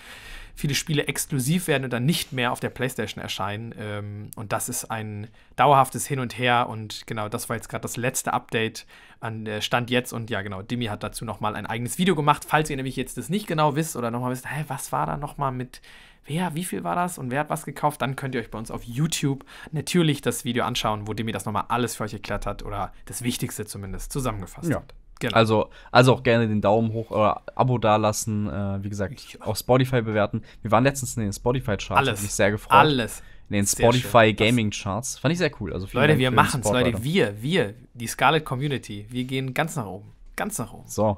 viele Spiele exklusiv werden und dann nicht mehr auf der PlayStation erscheinen. Und das ist ein dauerhaftes Hin und Her. Und genau, das war jetzt gerade das letzte Update an der Stand jetzt. Und ja, genau, Dimi hat dazu noch mal ein eigenes Video gemacht. Falls ihr nämlich jetzt das nicht genau wisst oder noch mal wisst, hä, was war da noch mal mit wer, wie viel war das und wer hat was gekauft, dann könnt ihr euch bei uns auf YouTube natürlich das Video anschauen, wo Dimi das noch mal alles für euch erklärt hat oder das Wichtigste zumindest zusammengefasst hat. Genau. Also auch gerne den Daumen hoch oder Abo dalassen. Wie gesagt, auch Spotify bewerten. Wir waren letztens in den Spotify-Charts. Alles. Hat mich sehr gefreut. Alles. In den Spotify-Gaming-Charts. Fand ich sehr cool. Also Leute, wir machen es. Leute, wir, die Scarlett-Community, wir gehen ganz nach oben. Ganz nach oben. So.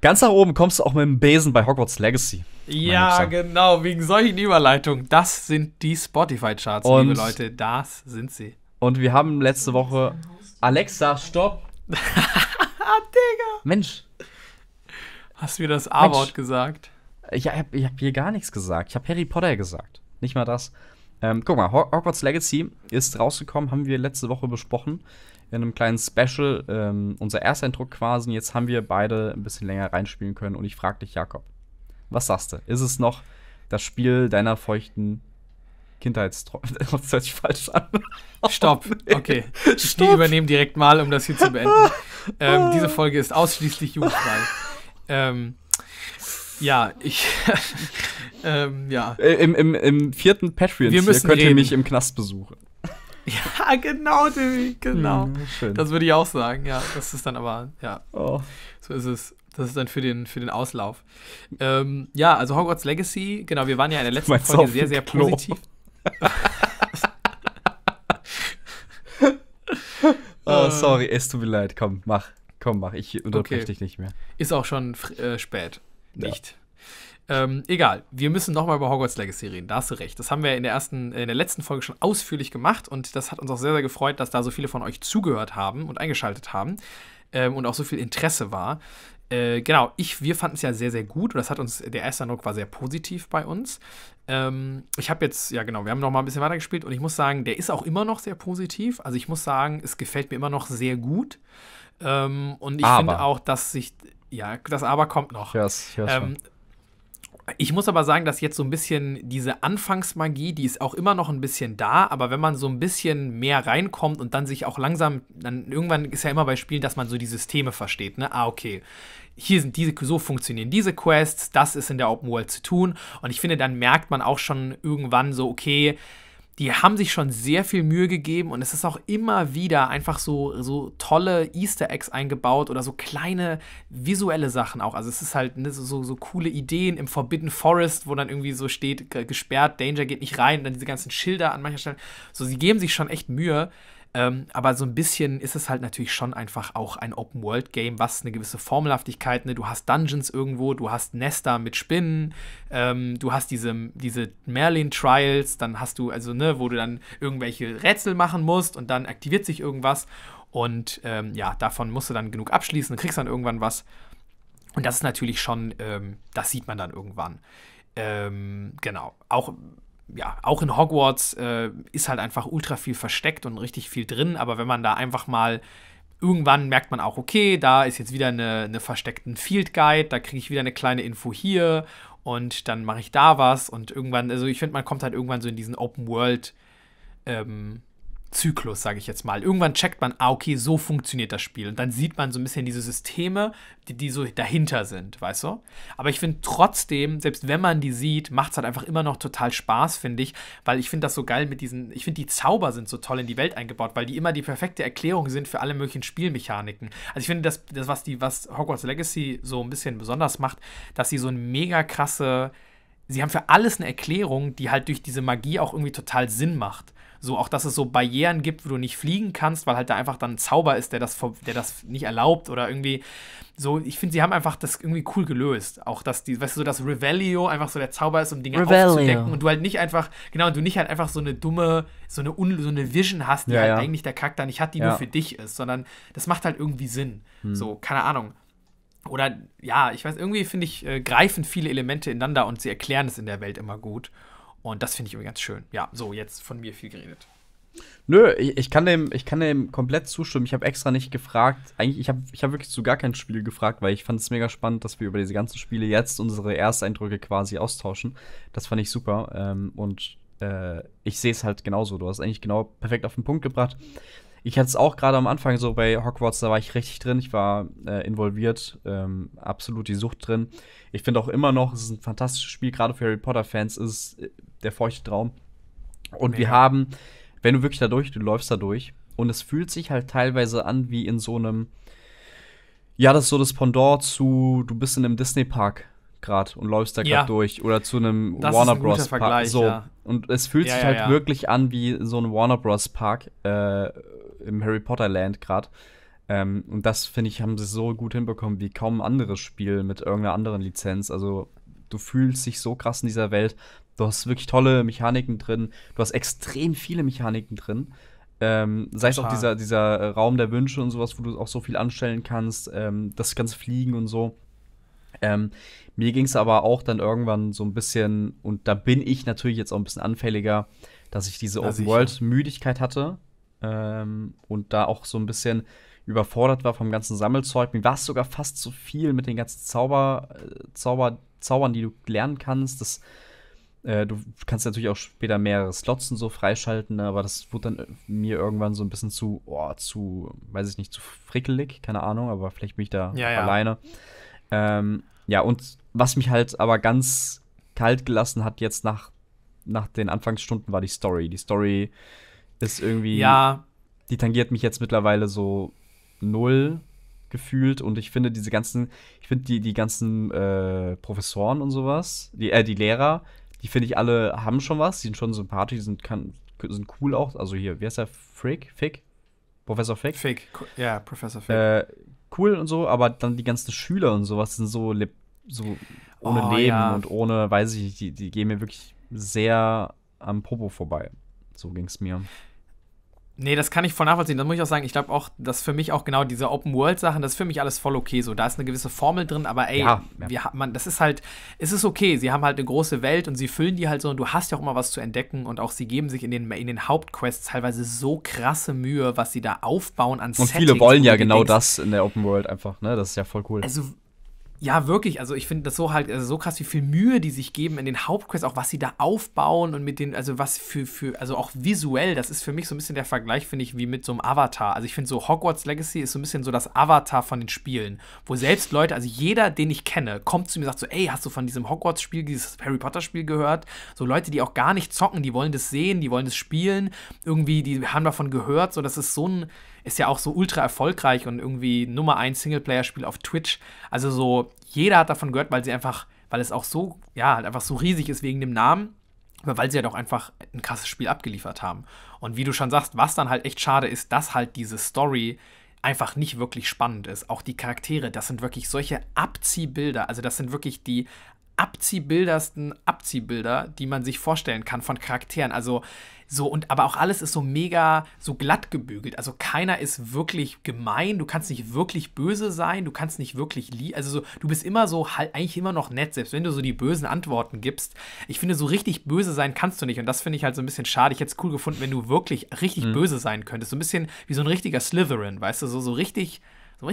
Ganz nach oben kommst du auch mit dem Besen bei Hogwarts Legacy. Ja, genau. Wegen solchen Überleitungen. Das sind die Spotify-Charts, liebe Leute. Das sind sie. Und wir haben letzte Woche... Alexa, stopp! Digga! Mensch! Hast du mir das A-Wort gesagt? Ich hab hier gar nichts gesagt. Ich hab Harry Potter gesagt. Nicht mal das. Guck mal, Hogwarts Legacy ist rausgekommen, haben wir letzte Woche besprochen. In einem kleinen Special. Unser Ersteindruck quasi. Jetzt haben wir beide ein bisschen länger reinspielen können. Und ich frag dich, Jakob, was sagst du? Ist es noch das Spiel deiner feuchten Kindheitsträume? Das hört sich falsch an. Stopp. Okay. Wir übernehmen direkt mal, um das hier zu beenden. Diese Folge ist ausschließlich jugendfrei. Ja. Im vierten Patreon könnt ihr mich im Knast besuchen. Ja, genau, Timmy, genau. Schön. Das würde ich auch sagen, ja. Das ist dann aber, ja. Oh. So ist es. Das ist dann für den Auslauf. Ja, also Hogwarts Legacy, genau, wir waren ja in der letzten Folge sehr, sehr positiv. Oh, sorry, es tut mir leid. Komm, mach. Ich unterbreche dich nicht mehr. Ist auch schon spät. Nicht. Ja. Egal. Wir müssen nochmal über Hogwarts Legacy reden. Da hast du recht. Das haben wir in der letzten Folge schon ausführlich gemacht. Und das hat uns auch sehr, sehr gefreut, dass da so viele von euch zugehört haben und eingeschaltet haben. Und auch so viel Interesse war. Genau, wir fanden es ja sehr, sehr gut. Und das hat der erste Eindruck war sehr positiv bei uns. Ich habe jetzt, ja genau, wir haben noch mal ein bisschen weitergespielt. Und ich muss sagen, der ist auch immer noch sehr positiv. Also ich muss sagen, es gefällt mir immer noch sehr gut. Und ich finde auch, dass sich, ja, das Aber kommt noch. Ich muss aber sagen, dass jetzt so ein bisschen diese Anfangsmagie, die ist auch immer noch ein bisschen da, aber wenn man so ein bisschen mehr reinkommt und dann sich auch langsam, dann irgendwann ist ja immer bei Spielen, dass man so die Systeme versteht, ne? Okay, hier sind so funktionieren diese Quests, das ist in der Open World zu tun und ich finde, dann merkt man auch schon irgendwann so, okay, die haben sich schon sehr viel Mühe gegeben und es ist auch immer wieder einfach so tolle Easter Eggs eingebaut oder so kleine visuelle Sachen auch. Also es ist halt, ne, so coole Ideen im Forbidden Forest, wo dann irgendwie so steht, gesperrt, Danger geht nicht rein, und dann diese ganzen Schilder an manchen Stellen. So, sie geben sich schon echt Mühe, aber so ein bisschen ist es halt natürlich schon einfach auch ein Open-World-Game, was eine gewisse Formelhaftigkeit, ne? Du hast Dungeons irgendwo, du hast Nester mit Spinnen, du hast diese Merlin-Trials, dann hast du, also, ne, wo du dann irgendwelche Rätsel machen musst und dann aktiviert sich irgendwas und ja, davon musst du dann genug abschließen und kriegst dann irgendwann was. Und das ist natürlich schon, das sieht man dann irgendwann. Genau, auch in Hogwarts ist halt einfach ultra viel versteckt und richtig viel drin, aber wenn man da einfach mal, irgendwann merkt man auch, okay, da ist jetzt wieder eine versteckten Field Guide, da kriege ich wieder eine kleine Info hier und dann mache ich da was und irgendwann, also ich finde, man kommt halt irgendwann so in diesen Open World Zyklus, sage ich jetzt mal. Irgendwann checkt man, okay, so funktioniert das Spiel. Und dann sieht man so ein bisschen diese Systeme, die so dahinter sind, weißt du? Aber ich finde trotzdem, selbst wenn man die sieht, macht es halt einfach immer noch total Spaß, finde ich. Weil ich finde das so geil mit diesen, ich finde die Zauber sind so toll in die Welt eingebaut, weil die immer die perfekte Erklärung sind für alle möglichen Spielmechaniken. Also ich finde, das was Hogwarts Legacy so ein bisschen besonders macht, dass sie so eine mega krasse, sie haben für alles eine Erklärung, die halt durch diese Magie auch irgendwie total Sinn macht. So, auch dass es so Barrieren gibt, wo du nicht fliegen kannst, weil halt da einfach dann ein Zauber ist, der das nicht erlaubt oder irgendwie so. Ich finde, sie haben einfach das irgendwie cool gelöst. Auch, dass weißt du, so das Revelio einfach so der Zauber ist, um Dinge aufzudecken und du halt nicht einfach, genau, und du nicht halt einfach so eine dumme, so eine Vision hast, die halt eigentlich der Charakter nicht hat, die nur für dich ist, sondern das macht halt irgendwie Sinn. So, keine Ahnung. Oder, ja, ich weiß, irgendwie finde ich, greifen viele Elemente ineinander und sie erklären es in der Welt immer gut. Und das finde ich irgendwie ganz schön. Ja, so, jetzt von mir viel geredet. Nö, ich kann dem komplett zustimmen. Ich habe extra nicht gefragt. Eigentlich, ich hab wirklich zu gar kein Spiel gefragt, weil ich fand es mega spannend, dass wir über diese ganzen Spiele jetzt unsere Ersteindrücke quasi austauschen. Das fand ich super. Ich sehe es halt genauso. Du hast eigentlich genau perfekt auf den Punkt gebracht. Ich hatte es auch gerade am Anfang so bei Hogwarts, da war ich richtig drin. Ich war involviert, absolut die Sucht drin. Ich finde auch immer noch, es ist ein fantastisches Spiel, gerade für Harry Potter-Fans ist es der feuchte Traum. Und wir haben, wenn du wirklich da durch, du läufst da durch, Und es fühlt sich halt teilweise an wie in so einem, ja, das ist so das Pendant zu, du bist in einem Disney-Park gerade und läufst da gerade durch. Oder zu einem das Warner Bros. Park. So. Ja. Und es fühlt sich halt wirklich an wie so ein Warner Bros. Park im Harry Potter Land gerade. Und das, finde ich, haben sie so gut hinbekommen wie kaum ein anderes Spiel mit irgendeiner anderen Lizenz. Also, du fühlst dich so krass in dieser Welt. Du hast wirklich tolle Mechaniken drin. Du hast extrem viele Mechaniken drin. Sei es auch dieser Raum der Wünsche und sowas, wo du auch so viel anstellen kannst. Das ganze Fliegen und so. Mir ging es aber auch dann irgendwann so ein bisschen, und da bin ich natürlich jetzt auch ein bisschen anfälliger, dass ich diese Open-World-Müdigkeit hatte. Und da auch so ein bisschen überfordert war vom ganzen Sammelzeug. Mir war es sogar fast zu viel mit den ganzen Zaubern, die du lernen kannst. Das, du kannst natürlich auch später mehrere Slots und so freischalten, aber das wurde dann mir irgendwann so ein bisschen zu, weiß ich nicht, zu frickelig, keine Ahnung, aber vielleicht bin ich da alleine. Ja, und was mich halt aber ganz kalt gelassen hat jetzt nach den Anfangsstunden war die Story. Die Story ist irgendwie, die tangiert mich jetzt mittlerweile so null gefühlt, und ich finde die ganzen Professoren und sowas, die Lehrer, die finde ich alle haben schon was, die sind schon sympathisch, die sind cool auch, also hier, wie heißt der, Professor Fick? Fick, ja, Professor Fick. Cool und so, aber dann die ganzen Schüler und sowas sind so ohne Leben und ohne, weiß ich nicht, die gehen mir wirklich sehr am Popo vorbei. So ging's mir. Nee, das kann ich voll nachvollziehen. Das muss ich auch sagen. Ich glaube auch, dass für mich auch genau diese Open-World-Sachen, das ist für mich alles voll okay. So, da ist eine gewisse Formel drin, aber ey, das ist halt, es ist okay. Sie haben halt eine große Welt und sie füllen die halt so, und du hast ja auch immer was zu entdecken, und auch sie geben sich in den Hauptquests teilweise so krasse Mühe, was sie da aufbauen an Settings. Und viele wollen ja genau das in der Open-World einfach, ne? Das ist ja voll cool. Also, ja, wirklich. Also, ich finde das so halt, also so krass, wie viel Mühe die sich geben in den Hauptquests, auch was sie da aufbauen und mit den, also was also auch visuell, das ist für mich so ein bisschen der Vergleich, finde ich, wie mit so einem Avatar. Also, ich finde so Hogwarts Legacy ist so ein bisschen so das Avatar von den Spielen, wo selbst Leute, also jeder, den ich kenne, kommt zu mir und sagt so, ey, hast du von diesem Hogwarts-Spiel, dieses Harry Potter-Spiel gehört? So Leute, die auch gar nicht zocken, die wollen das sehen, die wollen das spielen, irgendwie, die haben davon gehört, so, das ist so ein, ist ja auch so ultra erfolgreich und irgendwie Nummer 1 Singleplayer-Spiel auf Twitch. Also so, jeder hat davon gehört, weil sie einfach, weil es auch so, ja, einfach so riesig ist wegen dem Namen, aber weil sie ja halt doch einfach ein krasses Spiel abgeliefert haben. Und wie du schon sagst, was dann halt echt schade ist, dass halt diese Story einfach nicht wirklich spannend ist. Auch die Charaktere, das sind wirklich solche Abziehbilder, also das sind wirklich die abziehbildersten Abziehbilder, die man sich vorstellen kann von Charakteren. Also so, und aber auch alles ist so mega so glatt gebügelt. Also keiner ist wirklich gemein, du kannst nicht wirklich böse sein, du kannst nicht wirklich lieb. Also so, du bist immer so halt eigentlich immer noch nett, selbst wenn du so die bösen Antworten gibst. Ich finde, so richtig böse sein kannst du nicht, und das finde ich halt so ein bisschen schade. Ich hätte es cool gefunden, wenn du wirklich richtig böse sein könntest. So ein bisschen wie so ein richtiger Slytherin, weißt du, so richtig so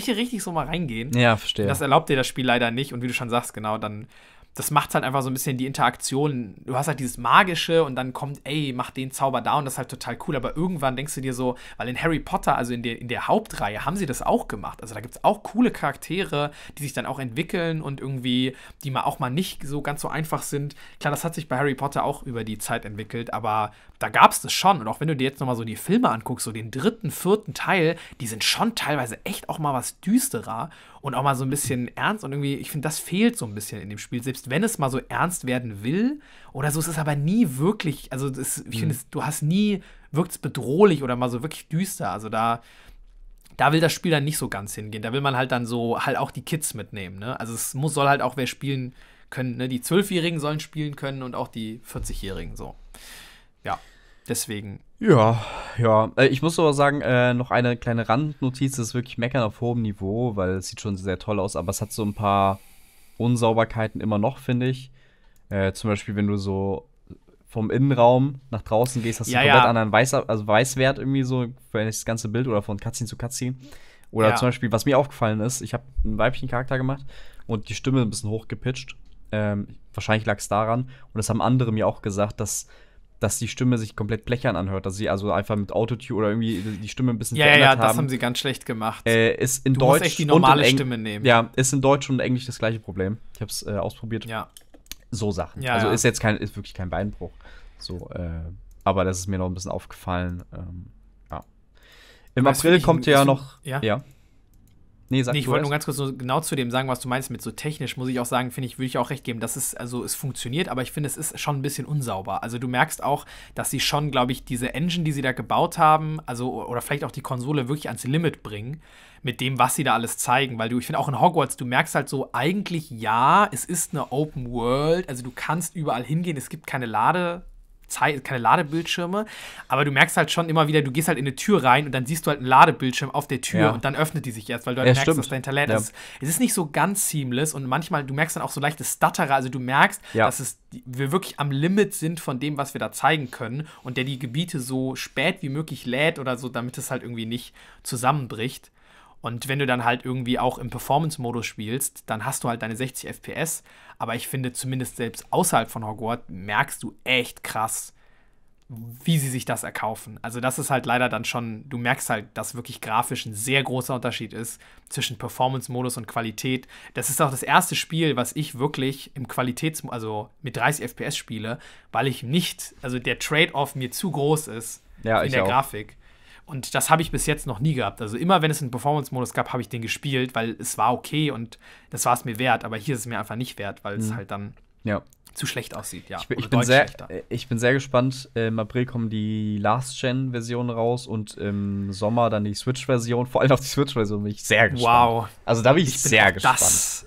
mal reingehen. Ja, verstehe. Das erlaubt dir das Spiel leider nicht, und wie du schon sagst, genau, dann das macht halt einfach so ein bisschen die Interaktion. Du hast halt dieses Magische, und dann kommt, ey, mach den Zauber da, und das ist halt total cool. Aber irgendwann denkst du dir so, weil in Harry Potter, also in der Hauptreihe, haben sie das auch gemacht. Also da gibt es auch coole Charaktere, die sich dann auch entwickeln und irgendwie, die mal auch mal nicht so ganz so einfach sind. Klar, das hat sich bei Harry Potter auch über die Zeit entwickelt, aber da gab es das schon. Und auch wenn du dir jetzt nochmal so die Filme anguckst, so den 3., 4. Teil, die sind schon teilweise echt auch mal was düsterer und auch mal so ein bisschen ernst, und irgendwie, ich finde, das fehlt so ein bisschen in dem Spiel, selbst wenn es mal so ernst werden will oder so, es ist aber nie wirklich, also das, ich finde, du hast nie, wirkt es bedrohlich oder mal so wirklich düster, also da will das Spiel dann nicht so ganz hingehen, da will man halt dann so, halt auch die Kids mitnehmen, ne, also es soll halt auch wer spielen können, ne, die 12-Jährigen sollen spielen können und auch die 40-Jährigen, so, ja, deswegen. Ja. Ich muss aber sagen, noch eine kleine Randnotiz, das ist wirklich meckern auf hohem Niveau, weil es sieht schon sehr toll aus, aber es hat so ein paar Unsauberkeiten immer noch, finde ich. Zum Beispiel, wenn du so vom Innenraum nach draußen gehst, hast du einen komplett anderen Weißwert irgendwie so, für das ganze Bild oder von Cutscene zu Cutscene. Oder zum Beispiel, was mir aufgefallen ist, ich habe einen weiblichen Charakter gemacht und die Stimme ein bisschen hochgepitcht. Wahrscheinlich lag es daran. Und das haben andere mir auch gesagt, dass die Stimme sich komplett blechern anhört, dass sie also einfach mit Autotune oder irgendwie die Stimme ein bisschen verändert haben. Ja, das haben sie ganz schlecht gemacht. Ist in du Deutsch musst echt die normale Stimme nehmen. Ja, ist in Deutsch und Englisch das gleiche Problem. Ich hab's ausprobiert. Ja. So Sachen. Ja, also ist jetzt ist wirklich kein Beinbruch. So, aber das ist mir noch ein bisschen aufgefallen. Ja. Im April kommt ja noch. Ja. Nee, ich wollte nur ganz kurz so genau zu dem sagen, was du meinst mit so technisch, muss ich auch sagen, finde ich, würde ich auch recht geben, dass es, also es funktioniert, aber ich finde, es ist schon ein bisschen unsauber. Also du merkst auch, dass sie schon, glaube ich, diese Engine, die sie da gebaut haben, also oder vielleicht auch die Konsole wirklich ans Limit bringen, mit dem, was sie da alles zeigen, weil ich finde auch in Hogwarts, du merkst halt so, eigentlich ja, es ist eine Open World, also du kannst überall hingehen, es gibt keine Ladebildschirme, aber du merkst halt schon immer wieder, du gehst halt in eine Tür rein und dann siehst du halt einen Ladebildschirm auf der Tür und dann öffnet die sich erst, weil du halt merkst, stimmt, dass dein Talent ist. Es ist nicht so ganz seamless und manchmal, du merkst dann auch so leichte Stutterer, also du merkst, dass wir wirklich am Limit sind von dem, was wir da zeigen können und der die Gebiete so spät wie möglich lädt oder so, damit es halt irgendwie nicht zusammenbricht. Und wenn du dann halt irgendwie auch im Performance-Modus spielst, dann hast du halt deine 60 FPS. Aber ich finde, zumindest selbst außerhalb von Hogwarts merkst du echt krass, wie sie sich das erkaufen. Also das ist halt leider dann schon, du merkst halt, dass wirklich grafisch ein sehr großer Unterschied ist zwischen Performance-Modus und Qualität. Das ist auch das erste Spiel, was ich wirklich im Qualitätsmodus, also mit 30 FPS spiele, weil ich nicht, also der Trade-off mir zu groß ist in der Grafik. Und das habe ich bis jetzt noch nie gehabt. Also immer, wenn es einen Performance-Modus gab, habe ich den gespielt, weil es war okay und das war es mir wert. Aber hier ist es mir einfach nicht wert, weil es halt dann zu schlecht aussieht. Ja, ich bin sehr gespannt. Im April kommen die Last-Gen-Versionen raus und im Sommer dann die Switch-Version. Vor allem auf die Switch-Version bin ich sehr gespannt. Wow. Also da bin ich sehr gespannt.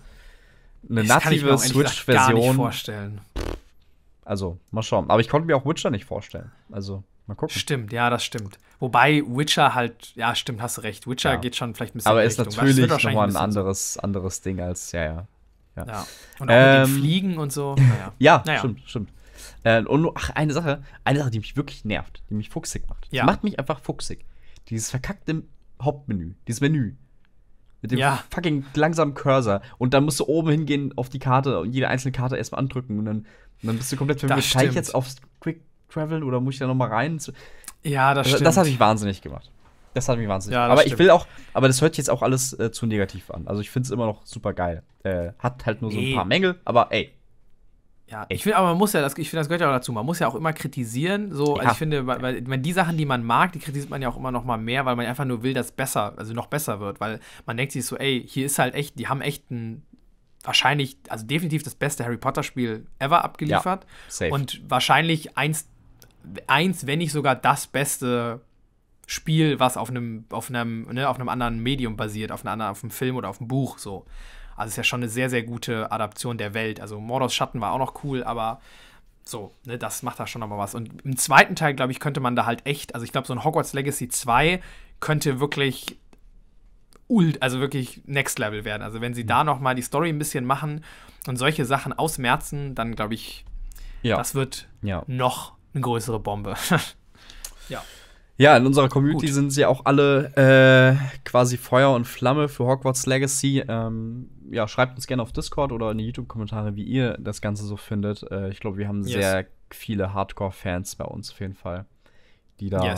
Eine native Switch-Version. Kann ich mir auch ehrlich gesagt gar nicht vorstellen. Also, mal schauen. Aber ich konnte mir auch Witcher nicht vorstellen. Also mal gucken. Stimmt, ja, das stimmt. Wobei Witcher halt, ja, stimmt, hast du recht. Witcher geht schon vielleicht ein bisschen. Aber ist natürlich nochmal ein anderes Ding als, ja. Und auch mit den Fliegen und so. Naja. Stimmt. Und nur, eine Sache, die mich wirklich nervt, die mich fuchsig macht. Ja. Die macht mich einfach fuchsig. Dieses verkackte Hauptmenü, dieses Menü. Mit dem fucking langsamen Cursor. Und dann musst du oben hingehen auf die Karte und jede einzelne Karte erstmal andrücken. Und dann bist du komplett verwirrt. Kann ich jetzt aufs Quick Traveln oder muss ich da nochmal rein? Ja, das stimmt. Das hat mich wahnsinnig gemacht. Aber stimmt. Aber das hört jetzt auch alles zu negativ an. Also ich finde es immer noch super geil. Hat halt nur so ein paar Mängel, aber ey. Ja, ich finde, aber man muss ja, ich finde, das gehört ja auch dazu, man muss ja auch immer kritisieren, so, also ich finde, weil die Sachen, die man mag, die kritisiert man ja auch immer noch mal mehr, weil man einfach nur will, dass besser, also noch besser wird, weil man denkt sich so, ey, hier ist halt echt, die haben echt wahrscheinlich, also definitiv das beste Harry Potter Spiel ever abgeliefert und wahrscheinlich eins, wenn nicht sogar das beste Spiel, was auf einem anderen Medium basiert, auf einem Film oder auf einem Buch, so. Also ist ja schon eine sehr, sehr gute Adaption der Welt. Also Mordors Schatten war auch noch cool, aber so, ne, das macht da schon nochmal was. Und im zweiten Teil, glaube ich, könnte man da halt echt, also ich glaube, so ein Hogwarts Legacy 2 könnte wirklich Next Level werden. Also wenn sie da nochmal die Story ein bisschen machen und solche Sachen ausmerzen, dann glaube ich, das wird noch eine größere Bombe. Ja, in unserer Community sind sie auch alle quasi Feuer und Flamme für Hogwarts Legacy. Schreibt uns gerne auf Discord oder in die YouTube-Kommentare, wie ihr das Ganze so findet. Ich glaube, wir haben sehr viele Hardcore-Fans bei uns auf jeden Fall, die da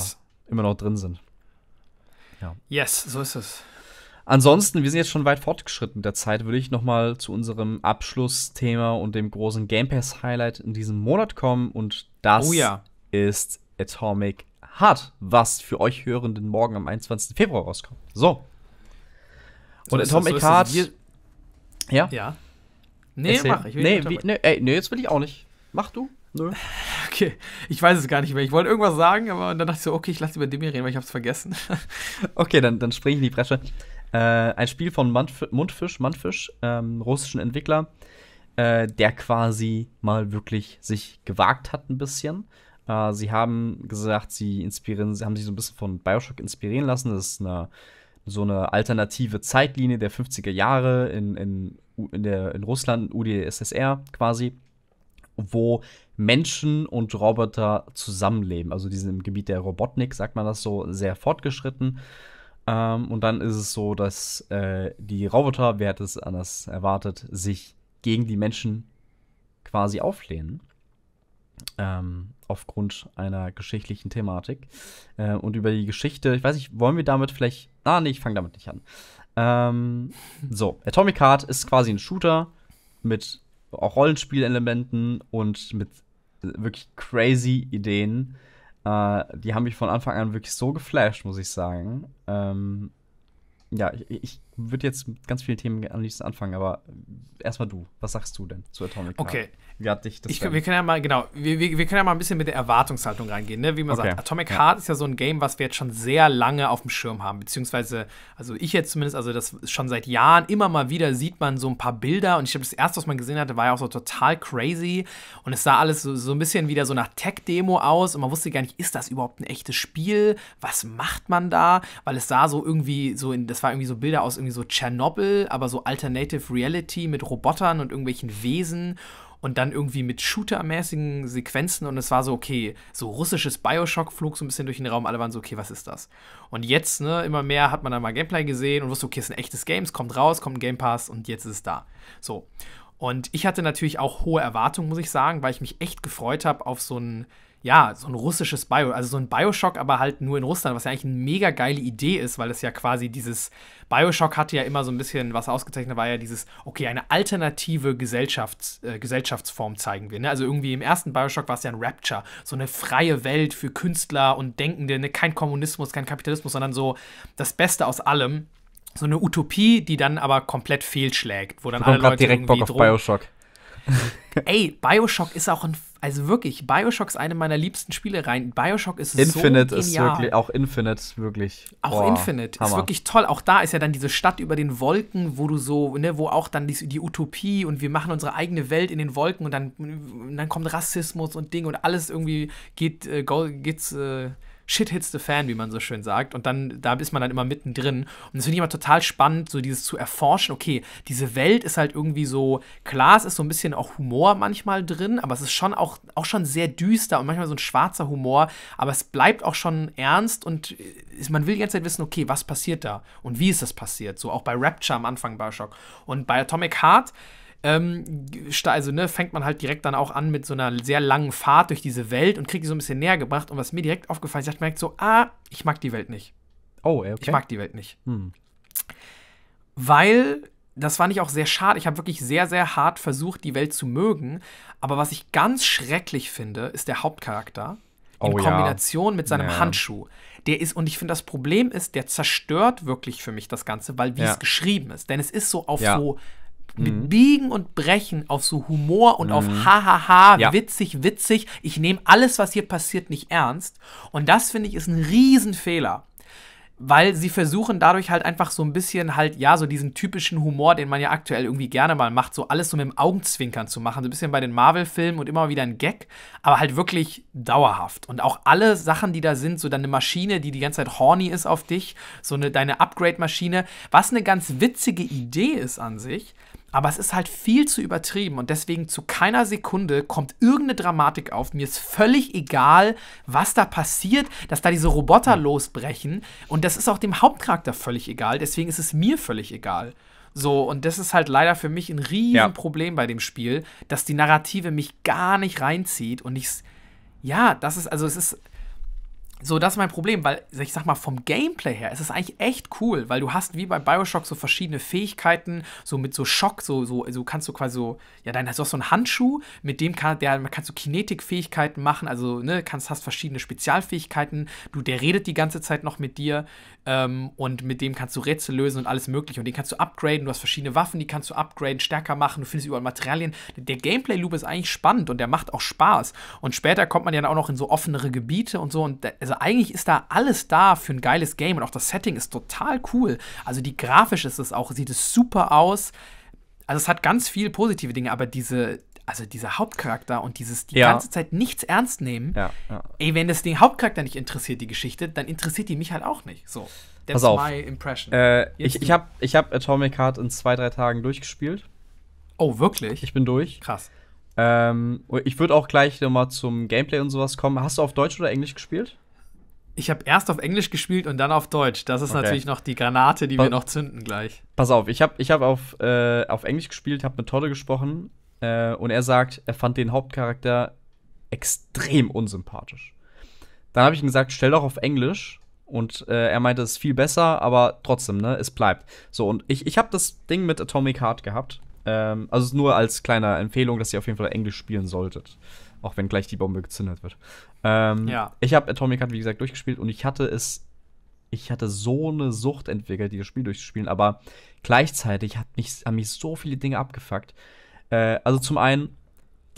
immer noch drin sind. Ja. Yes, so ist es. Ansonsten, wir sind jetzt schon weit fortgeschritten mit der Zeit, würde ich noch mal zu unserem Abschlussthema und dem großen Game Pass-Highlight in diesem Monat kommen. Und das ist Atomic Heart, was für euch Hörenden morgen am 21. Februar rauskommt. So. Und Atomic Heart. Ja. Nee, mach ich. Jetzt will ich auch nicht. Mach du. Nö. Okay, ich weiß es gar nicht mehr. Ich wollte irgendwas sagen, aber dann dachte ich so, okay, ich lasse über dem hier reden, weil ich hab's vergessen. Okay, dann springe ich in die Bresche. Ein Spiel von Mundfisch, russischen Entwickler, der quasi mal wirklich sich gewagt hat ein bisschen. Sie haben gesagt, sie haben sich so ein bisschen von Bioshock inspirieren lassen. Das ist so eine alternative Zeitlinie der 50er Jahre in Russland, UdSSR quasi, wo Menschen und Roboter zusammenleben. Also die sind im Gebiet der Robotnik, sagt man das so, sehr fortgeschritten. Und dann ist es so, dass die Roboter, wer hätte es anders erwartet, sich gegen die Menschen quasi auflehnen. Aufgrund einer geschichtlichen Thematik. Und über die Geschichte, ich weiß nicht, wollen wir damit vielleicht. Ah, nee, ich fange damit nicht an. So, Atomic Heart ist quasi ein Shooter mit auch Rollenspielelementen und mit wirklich crazy Ideen, Die haben mich von Anfang an wirklich so geflasht, muss ich sagen. Ja, ich würde jetzt mit ganz vielen Themen am liebsten anfangen, aber erstmal du. Was sagst du denn zu Atomic Heart? Okay. Wie hat dich das wir können ja mal, genau, wir können ja mal ein bisschen mit der Erwartungshaltung reingehen, ne? Wie man sagt, Atomic Heart ist ja so ein Game, was wir jetzt schon sehr lange auf dem Schirm haben, beziehungsweise, also ich jetzt zumindest, also das schon seit Jahren, immer mal wieder sieht man so ein paar Bilder und ich glaube, das erste, was man gesehen hatte, war ja auch so total crazy und es sah alles so ein bisschen wieder so nach Tech-Demo aus und man wusste gar nicht, ist das überhaupt ein echtes Spiel? Was macht man da? Weil es sah so irgendwie so, das war irgendwie so Bilder aus irgendwie so Tschernobyl, aber so Alternative Reality mit Robotern und irgendwelchen Wesen und dann irgendwie mit shootermäßigen Sequenzen und es war so, okay, so russisches Bioshock flog so ein bisschen durch den Raum, alle waren so, okay, was ist das? Und jetzt, ne, immer mehr hat man dann mal Gameplay gesehen und wusste, okay, es ist ein echtes Game, es kommt raus, kommt ein Game Pass und jetzt ist es da. So. Und ich hatte natürlich auch hohe Erwartungen, muss ich sagen, weil ich mich echt gefreut habe auf so ein, ja, so ein russisches also so ein Bioshock, aber halt nur in Russland, was ja eigentlich eine mega geile Idee ist, weil es ja quasi dieses, Bioshock hatte ja immer so ein bisschen, was ausgezeichnet war ja dieses, okay, eine alternative Gesellschaftsform zeigen wir, ne? Also irgendwie im ersten Bioshock war es ja ein Rapture, so eine freie Welt für Künstler und Denkende, ne? Kein Kommunismus, kein Kapitalismus, sondern so das Beste aus allem, so eine Utopie, die dann aber komplett fehlschlägt, wo dann alle Leute direkt Bock auf Bioshock. Ey, Bioshock ist auch ein, also wirklich, Bioshock ist eine meiner liebsten Spielereien. Bioshock ist so genial. Infinite ist wirklich, auch Infinite, wirklich. Auch Infinite ist wirklich toll. Auch da ist ja dann diese Stadt über den Wolken, wo du so, ne, wo auch dann die Utopie und wir machen unsere eigene Welt in den Wolken und dann kommt Rassismus und Ding und alles irgendwie geht, Shit hits the fan, wie man so schön sagt. Und dann, da ist man dann immer mittendrin. Und das finde ich immer total spannend, so dieses zu erforschen. Okay, diese Welt ist halt irgendwie so, klar, es ist so ein bisschen auch Humor manchmal drin, aber es ist schon auch schon sehr düster und manchmal so ein schwarzer Humor. Aber es bleibt auch schon ernst und man will die ganze Zeit wissen, okay, was passiert da? Und wie ist das passiert? So auch bei Rapture am Anfang Bioshock. Und bei Atomic Heart also, ne, fängt man halt direkt dann auch an mit so einer sehr langen Fahrt durch diese Welt und kriegt die so ein bisschen näher gebracht. Und was mir direkt aufgefallen ist, ich merke so, ich mag die Welt nicht. Oh, okay. Ich mag die Welt nicht. Weil, das fand ich auch sehr schade, ich habe wirklich sehr, sehr hart versucht, die Welt zu mögen. Aber was ich ganz schrecklich finde, ist der Hauptcharakter in Kombination mit seinem Handschuh. Der ist, und ich finde, das Problem ist, der zerstört wirklich für mich das Ganze, weil wie es geschrieben ist. Denn es ist so auf so mit Biegen und Brechen auf so Humor und auf Hahaha, witzig, witzig. Ich nehme alles, was hier passiert, nicht ernst. Und das, finde ich, ist ein Riesenfehler. Weil sie versuchen dadurch halt einfach so ein bisschen halt, ja, so diesen typischen Humor, den man ja aktuell irgendwie gerne mal macht, so alles so mit dem Augenzwinkern zu machen. So ein bisschen bei den Marvel-Filmen und immer wieder ein Gag, aber halt wirklich dauerhaft. Und auch alle Sachen, die da sind, so dann eine Maschine, die ganze Zeit horny ist auf dich, so deine Upgrade-Maschine, was eine ganz witzige Idee ist an sich. Aber es ist halt viel zu übertrieben und deswegen zu keiner Sekunde kommt irgendeine Dramatik auf. Mir ist völlig egal, was da passiert, dass da diese Roboter losbrechen. Und das ist auch dem Hauptcharakter völlig egal, deswegen ist es mir völlig egal. So, und das ist halt leider für mich ein Riesenproblem bei dem Spiel, dass die Narrative mich gar nicht reinzieht und ich, ja, das ist, also es ist so, das ist mein Problem, weil, ich sag mal, vom Gameplay her ist es eigentlich echt cool, weil du hast wie bei Bioshock so verschiedene Fähigkeiten, so mit so Schock, so kannst du quasi so, ja, dann hast du auch so einen Handschuh, mit dem kannst du Kinetikfähigkeiten machen, also, ne, hast verschiedene Spezialfähigkeiten, der redet die ganze Zeit noch mit dir, und mit dem kannst du Rätsel lösen und alles mögliche und den kannst du upgraden, du hast verschiedene Waffen, die kannst du upgraden, stärker machen, du findest überall Materialien. Der Gameplay-Loop ist eigentlich spannend und der macht auch Spaß und später kommt man ja dann auch noch in so offenere Gebiete und so und also eigentlich ist da alles da für ein geiles Game und auch das Setting ist total cool. Also die grafisch ist es auch, sieht es super aus. Also es hat ganz viel positive Dinge, aber dieser Hauptcharakter und dieses die ganze Zeit nichts ernst nehmen. Ey, wenn das den Hauptcharakter nicht interessiert, die Geschichte, dann interessiert die mich halt auch nicht. So, that's my impression. Ich hab Atomic Heart in 2-3 Tagen durchgespielt. Oh, wirklich? Ich bin durch. Krass. Ich würde auch gleich nochmal zum Gameplay und sowas kommen. Hast du auf Deutsch oder Englisch gespielt? Ich habe erst auf Englisch gespielt und dann auf Deutsch. Das ist natürlich noch die Granate, die wir noch zünden gleich. Pass auf, ich hab auf Englisch gespielt, habe mit Tolle gesprochen und er sagt, er fand den Hauptcharakter extrem unsympathisch. Dann habe ich ihm gesagt, stell doch auf Englisch und er meinte, es ist viel besser, aber trotzdem, ne, es bleibt. So, und ich habe das Ding mit Atomic Heart gehabt. Also nur als kleine Empfehlung, dass ihr auf jeden Fall Englisch spielen solltet. Auch wenn gleich die Bombe gezündet wird. Ja. Ich habe Atomic Heart, wie gesagt, durchgespielt und ich hatte so eine Sucht entwickelt, dieses Spiel durchzuspielen, aber gleichzeitig haben mich so viele Dinge abgefuckt. Also zum einen,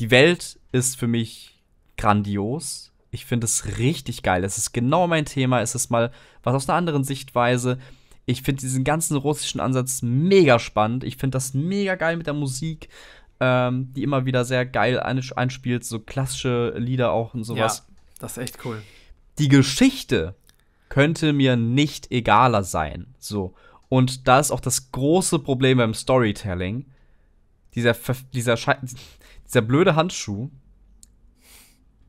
die Welt ist für mich grandios. Ich finde es richtig geil. Es ist genau mein Thema. Es ist mal was aus einer anderen Sichtweise. Ich finde diesen ganzen russischen Ansatz mega spannend. Ich finde das mega geil mit der Musik, die immer wieder sehr geil einspielt. So klassische Lieder auch und sowas. Ja, das ist echt cool. Die Geschichte könnte mir nicht egaler sein. So. Und da ist auch das große Problem beim Storytelling. Dieser blöde Handschuh.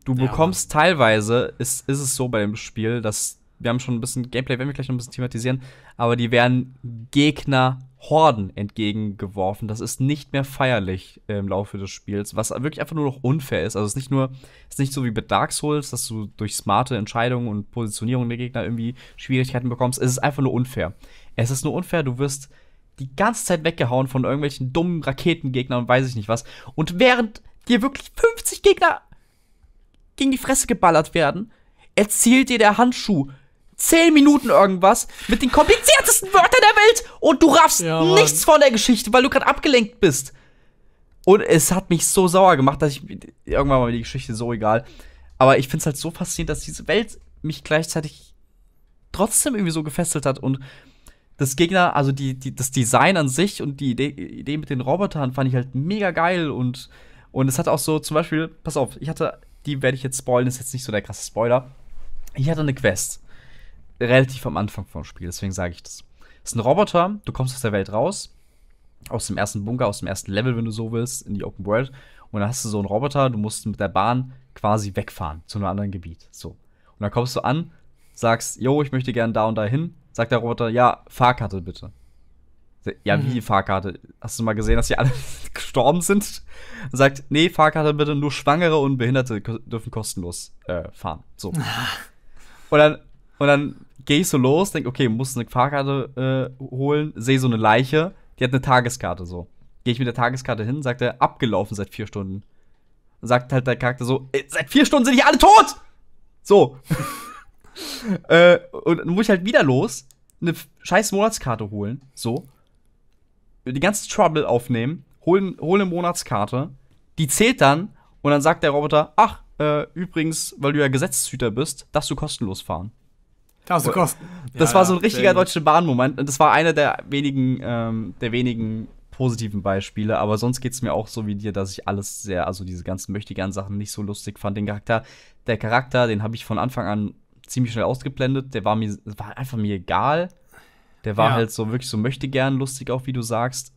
Du bekommst teilweise, ist es so bei dem Spiel, dass wir haben schon ein bisschen Gameplay, werden wir gleich noch ein bisschen thematisieren, aber die werden Gegnerhorden entgegengeworfen. Das ist nicht mehr feierlich im Laufe des Spiels, was wirklich einfach nur noch unfair ist. Also es ist nicht so wie bei Dark Souls, dass du durch smarte Entscheidungen und Positionierung der Gegner irgendwie Schwierigkeiten bekommst. Es ist einfach nur unfair. Es ist nur unfair, du wirst die ganze Zeit weggehauen von irgendwelchen dummen Raketengegnern und weiß ich nicht was. Und während dir wirklich 50 Gegner gegen die Fresse geballert werden, erzählt dir der Handschuh 10 Minuten irgendwas mit den kompliziertesten Wörtern der Welt und du raffst nichts von der Geschichte, weil du gerade abgelenkt bist. Und es hat mich so sauer gemacht, dass ich irgendwann mal die Geschichte so egal. Aber ich finde es halt so faszinierend, dass diese Welt mich gleichzeitig trotzdem irgendwie so gefesselt hat und das Gegner, also das Design an sich und die Idee mit den Robotern fand ich halt mega geil und es hat auch so zum Beispiel, pass auf, ich hatte, die werde ich jetzt spoilen, ist jetzt nicht so der krasse Spoiler. Ich hatte eine Quest. Relativ am Anfang vom Spiel, deswegen sage ich das. Das ist ein Roboter, du kommst aus der Welt raus, aus dem ersten Bunker, aus dem ersten Level, wenn du so willst, in die Open World. Und dann hast du so einen Roboter, du musst mit der Bahn quasi wegfahren zu einem anderen Gebiet. So. Und dann kommst du an, sagst, yo, ich möchte gerne da und da hin. Sagt der Roboter, ja, Fahrkarte bitte. Ja, wie Fahrkarte? Hast du mal gesehen, dass die alle gestorben sind? Sagt, nee, Fahrkarte bitte, nur Schwangere und Behinderte dürfen kostenlos fahren. So. Und dann gehe ich so los, denk, okay, muss eine Fahrkarte holen, sehe so eine Leiche, die hat eine Tageskarte, so. Gehe ich mit der Tageskarte hin, sagt er, abgelaufen seit 4 Stunden. Sagt halt der Charakter so, seit 4 Stunden sind die alle tot! So. Und dann muss ich halt wieder los, eine scheiß Monatskarte holen, so. Die ganze Trouble aufnehmen, holen eine Monatskarte, die zählt dann und dann sagt der Roboter, ach, übrigens, weil du ja Gesetzeshüter bist, darfst du kostenlos fahren. Darfst du kostenlos? Das war so ein richtiger Deutsche Bahn-Moment und das war einer der wenigen positiven Beispiele, aber sonst geht's mir auch so wie dir, dass ich alles sehr, also diese ganzen Möchtegern-Sachen nicht so lustig fand. Der Charakter, den habe ich von Anfang an ziemlich schnell ausgeblendet, der war einfach mir egal. Der war halt so wirklich so möchte gern lustig, auch wie du sagst.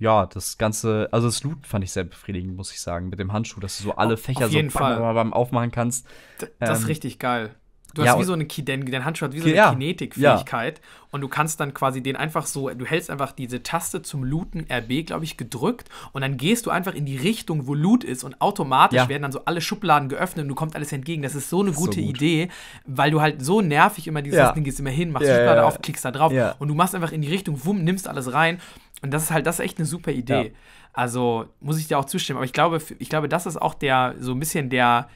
Ja, das Ganze, also das Loot fand ich sehr befriedigend, muss ich sagen, mit dem Handschuh, dass du so alle Fächer so beim Aufmachen kannst. Das ist richtig geil. Du hast wie so eine dein Handschuh hat wie so eine Kinetikfähigkeit und du kannst dann quasi den einfach so, du hältst einfach diese Taste zum Looten RB, glaube ich, gedrückt und dann gehst du einfach in die Richtung, wo Loot ist und automatisch werden dann so alle Schubladen geöffnet und du kommst alles entgegen. Das ist so eine gute Idee, weil du halt so nervig immer dieses Ding gehst immer hin, machst die Schublade auf, klickst da drauf und du machst einfach in die Richtung, wumm, nimmst alles rein und das ist echt eine super Idee. Ja. Also muss ich dir auch zustimmen, aber ich glaube, das ist auch so ein bisschen der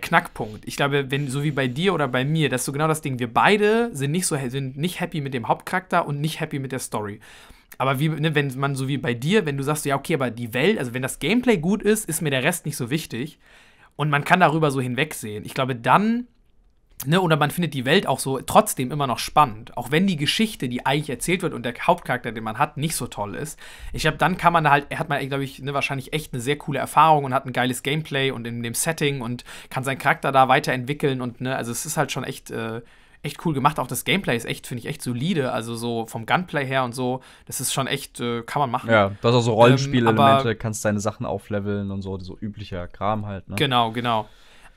Knackpunkt. Ich glaube, wenn so wie bei dir oder bei mir, das ist so genau das Ding. Wir beide sind nicht happy mit dem Hauptcharakter und nicht happy mit der Story. Aber wenn man so wie bei dir, wenn du sagst, ja okay, aber die Welt, also wenn das Gameplay gut ist, ist mir der Rest nicht so wichtig und man kann darüber so hinwegsehen. Ich glaube, dann oder man findet die Welt auch so trotzdem immer noch spannend, auch wenn die Geschichte, die eigentlich erzählt wird und der Hauptcharakter, den man hat, nicht so toll ist. Ich glaube, dann kann man da halt, hat man, glaube ich, wahrscheinlich echt eine sehr coole Erfahrung und hat ein geiles Gameplay und in dem Setting und kann seinen Charakter da weiterentwickeln und also es ist halt schon echt, echt cool gemacht. Auch das Gameplay ist echt, finde ich, echt solide, also so vom Gunplay her und so, das ist schon echt, kann man machen. Ja, das ist auch so Rollenspielelemente, kannst deine Sachen aufleveln und so üblicher Kram halt, ne? Genau.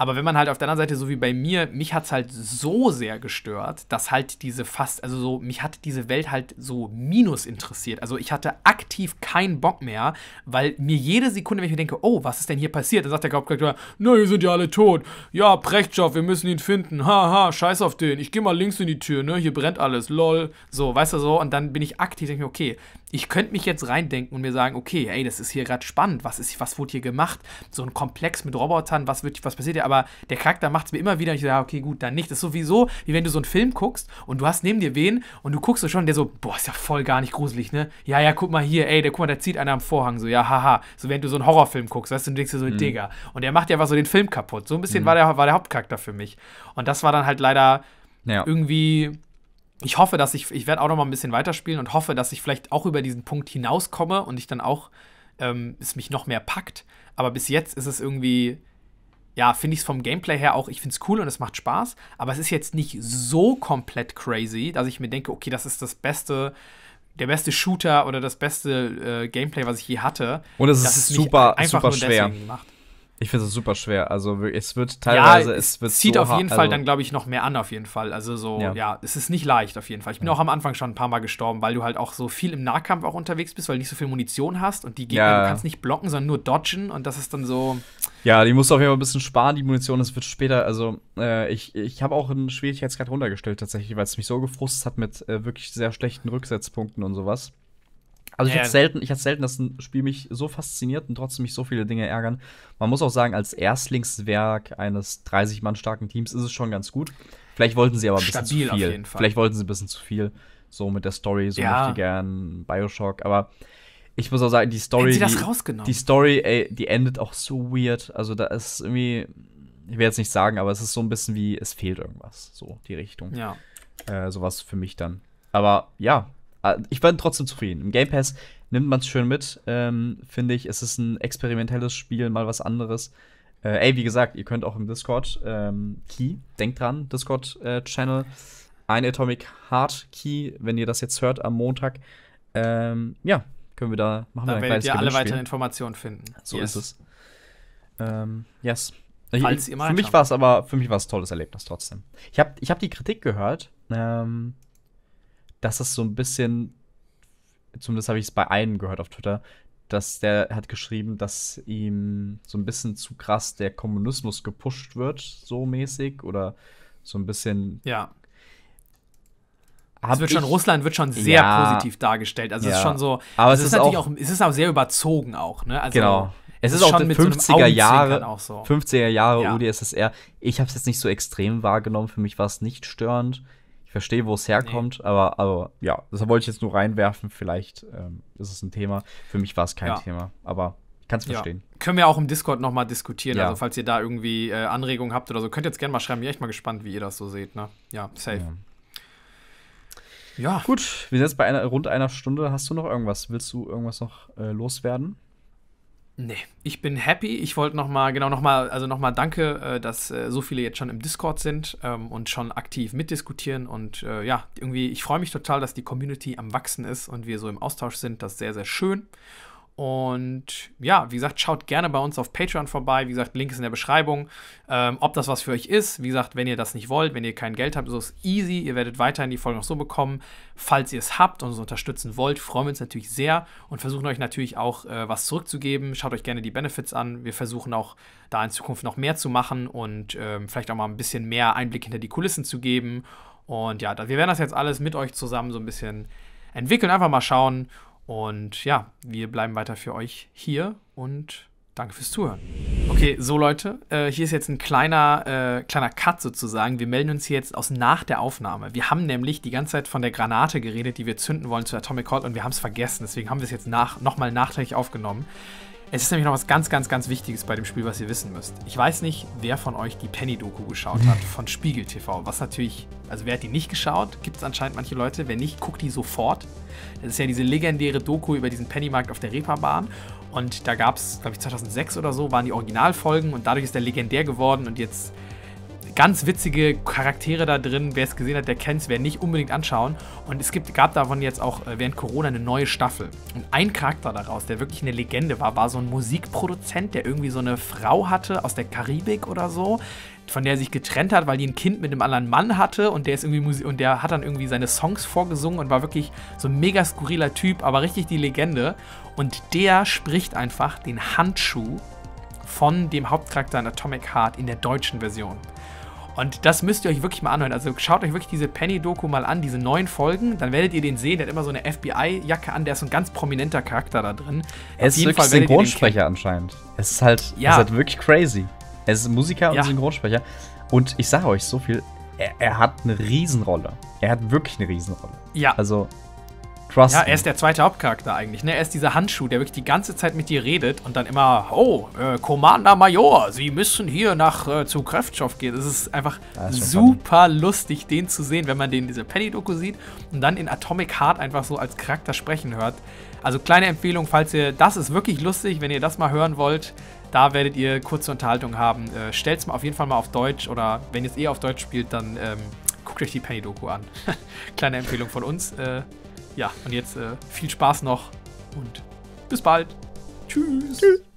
Aber wenn man halt auf der anderen Seite, so wie bei mir, mich hat es halt so sehr gestört, dass halt diese fast, also so, mich hat diese Welt halt so minus interessiert. Also ich hatte aktiv keinen Bock mehr, weil mir jede Sekunde, wenn ich mir denke, oh, was ist denn hier passiert? Dann sagt der Hauptcharakter, na, hier sind ja alle tot. Ja, Prechtschow, wir müssen ihn finden. Haha, scheiß auf den. Ich gehe mal links in die Tür, ne? Hier brennt alles. Lol. So, weißt du so? Und dann bin ich aktiv, denke mir, okay, ich könnte mich jetzt reindenken und mir sagen, okay, ey, das ist hier gerade spannend. Was wurde hier gemacht? So ein Komplex mit Robotern, was passiert hier? Aber der Charakter macht es mir immer wieder und ich sage, okay, gut, dann nicht. Das ist sowieso, wie wenn du so einen Film guckst und du hast neben dir wen und du guckst so schon, der so, boah, ist ja voll gar nicht gruselig, ne? Ja, ja, guck mal hier, ey, der, guck mal, da zieht einer am Vorhang, so, ja, haha. So, während du so einen Horrorfilm guckst, weißt du, und denkst dir so, Digga. Und der macht ja einfach so den Film kaputt. So ein bisschen war der Hauptcharakter für mich. Und das war dann halt leider irgendwie. Ich hoffe, dass ich werde auch noch mal ein bisschen weiterspielen und hoffe, dass ich vielleicht auch über diesen Punkt hinauskomme und ich dann auch, es mich noch mehr packt. Aber bis jetzt ist es irgendwie, ja, finde ich es vom Gameplay her auch, ich finde es cool und es macht Spaß. Aber es ist jetzt nicht so komplett crazy, dass ich mir denke, okay, das ist das Beste, der beste Shooter oder das beste Gameplay, was ich je hatte. Und es ist super, super schwer. Ich finde es super schwer. Also es wird teilweise, ja, es wird zieht so auf jeden Fall dann, glaube ich, noch mehr an auf jeden Fall. Also so, ja, es ist nicht leicht auf jeden Fall. Ich bin auch am Anfang schon ein paar Mal gestorben, weil du halt auch so viel im Nahkampf auch unterwegs bist, weil du nicht so viel Munition hast und die Gegner, du kannst nicht blocken, sondern nur dodgen und das ist dann so. Ja, die musst du auf jeden Fall ein bisschen sparen, die Munition, das wird später, also ich habe auch einen Schwierigkeitsgrad runtergestellt tatsächlich, weil es mich so gefrustet hat mit wirklich sehr schlechten Rücksetzpunkten und sowas. Also ich hatte selten, dass ein Spiel mich so fasziniert und trotzdem mich so viele Dinge ärgern. Man muss auch sagen, als Erstlingswerk eines 30-Mann starken Teams ist es schon ganz gut. Vielleicht wollten sie aber ein bisschen zu viel. Vielleicht wollten sie ein bisschen zu viel. So mit der Story, so möchte ich gern Bioshock. Aber ich muss auch sagen, die Story, ey, die endet auch so weird. Also da ist irgendwie, ich will jetzt nicht sagen, aber es ist so ein bisschen wie, es fehlt irgendwas. So, die Richtung. Ja. Sowas für mich dann. Aber ja. Ich bin trotzdem zufrieden. Im Game Pass nimmt man es schön mit, finde ich. Es ist ein experimentelles Spiel, mal was anderes. Ey, wie gesagt, ihr könnt auch im Discord Key, denkt dran, Discord-Channel, ein Atomic Heart Key, wenn ihr das jetzt hört am Montag. Ja, können wir da machen. Da wir werdet ihr alle weiteren Informationen finden. So ist es. Für mich war es aber, für mich war es ein tolles Erlebnis trotzdem. Ich hab die Kritik gehört, dass es so ein bisschen, zumindest habe ich es bei einem gehört auf Twitter, dass der hat geschrieben, dass ihm so ein bisschen zu krass der Kommunismus gepusht wird, so mäßig, oder so ein bisschen. Ja. Russland wird schon sehr positiv dargestellt. Also es ist schon so. Aber es ist natürlich auch, es ist auch sehr überzogen auch, ne? Also, genau. Es ist auch schon mit 50er Jahre UdSSR. Ich habe es jetzt nicht so extrem wahrgenommen, für mich war es nicht störend. Ich verstehe, wo es herkommt, aber ja, das wollte ich jetzt nur reinwerfen. Vielleicht ist es ein Thema. Für mich war es kein Thema, aber ich kann es verstehen. Ja. Können wir auch im Discord noch mal diskutieren. Ja. Also, falls ihr da irgendwie Anregungen habt oder so, könnt ihr jetzt gerne mal schreiben. Bin echt mal gespannt, wie ihr das so seht. Ne? Ja, safe. Ja. Gut, wir sind jetzt bei rund einer Stunde. Hast du noch irgendwas? Willst du irgendwas noch loswerden? Nee, ich bin happy. Ich wollte noch mal danke, dass so viele jetzt schon im Discord sind und schon aktiv mitdiskutieren. Und ja, irgendwie, ich freue mich total, dass die Community am Wachsen ist und wir so im Austausch sind. Das ist sehr, sehr schön. Und ja, wie gesagt, schaut gerne bei uns auf Patreon vorbei. Wie gesagt, Link ist in der Beschreibung. Ob das was für euch ist. Wie gesagt, wenn ihr das nicht wollt, wenn ihr kein Geld habt, so ist es easy. Ihr werdet weiterhin die Folgen noch so bekommen. Falls ihr es habt und uns unterstützen wollt, freuen wir uns natürlich sehr und versuchen euch natürlich auch was zurückzugeben. Schaut euch gerne die Benefits an. Wir versuchen auch da in Zukunft noch mehr zu machen und vielleicht auch mal ein bisschen mehr Einblick hinter die Kulissen zu geben. Und ja, wir werden das jetzt alles mit euch zusammen so ein bisschen entwickeln. Einfach mal schauen. Und ja, wir bleiben weiter für euch hier und danke fürs Zuhören. Okay, so Leute, hier ist jetzt ein kleiner Cut sozusagen. Wir melden uns hier jetzt nach der Aufnahme. Wir haben nämlich die ganze Zeit von der Granate geredet, die wir zünden wollen zu Atomic Heart und wir haben es vergessen. Deswegen haben wir es jetzt nochmal nachträglich aufgenommen. Es ist nämlich noch was ganz, ganz, ganz Wichtiges bei dem Spiel, was ihr wissen müsst. Ich weiß nicht, wer von euch die Penny-Doku geschaut hat von Spiegel TV. Was natürlich, also wer hat die nicht geschaut? Gibt es anscheinend manche Leute. Wenn nicht, guckt die sofort. Das ist ja diese legendäre Doku über diesen Pennymarkt auf der Reeperbahn. Und da gab es, glaube ich, 2006 oder so, waren die Originalfolgen. Und dadurch ist der legendär geworden. Und jetzt Ganz witzige Charaktere da drin. Wer es gesehen hat, der kennt es. Wer nicht, unbedingt anschauen. Und es gab davon jetzt auch während Corona eine neue Staffel. Und ein Charakter daraus, der wirklich eine Legende war, war so ein Musikproduzent, der irgendwie so eine Frau hatte aus der Karibik oder so, von der er sich getrennt hat, weil die ein Kind mit einem anderen Mann hatte, und der ist irgendwie und der hat dann irgendwie seine Songs vorgesungen und war wirklich so ein mega skurriler Typ, aber richtig die Legende. Und der spricht einfach den Handschuh von dem Hauptcharakter in Atomic Heart in der deutschen Version. Und das müsst ihr euch wirklich mal anhören. Also schaut euch wirklich diese Penny-Doku mal an, diese 9 Folgen. Dann werdet ihr den sehen. Der hat immer so eine FBI-Jacke an. Der ist so ein ganz prominenter Charakter da drin. Er ist wirklich Synchronsprecher anscheinend. Es ist halt, ja, ist halt wirklich crazy. Er ist Musiker, ja, und Synchronsprecher. Und ich sage euch so viel, er hat eine Riesenrolle. Er hat wirklich eine Riesenrolle. Ja. Also, trust me. Er ist der zweite Hauptcharakter eigentlich, ne? Er ist dieser Handschuh, der wirklich die ganze Zeit mit dir redet und dann immer, oh, Commander Major, Sie müssen hier zu Kräftschow gehen. Es ist einfach super lustig, den zu sehen, wenn man den in dieser Penny-Doku sieht und dann in Atomic Heart einfach so als Charakter sprechen hört. Also kleine Empfehlung, falls ihr, das ist wirklich lustig, wenn ihr das mal hören wollt. Da werdet ihr kurze Unterhaltung haben. Stellt's mal auf jeden Fall mal auf Deutsch, oder wenn ihr es auf Deutsch spielt, dann guckt euch die Penny-Doku an. Kleine Empfehlung von uns. Ja, und jetzt viel Spaß noch und bis bald. Tschüss. Tschüss.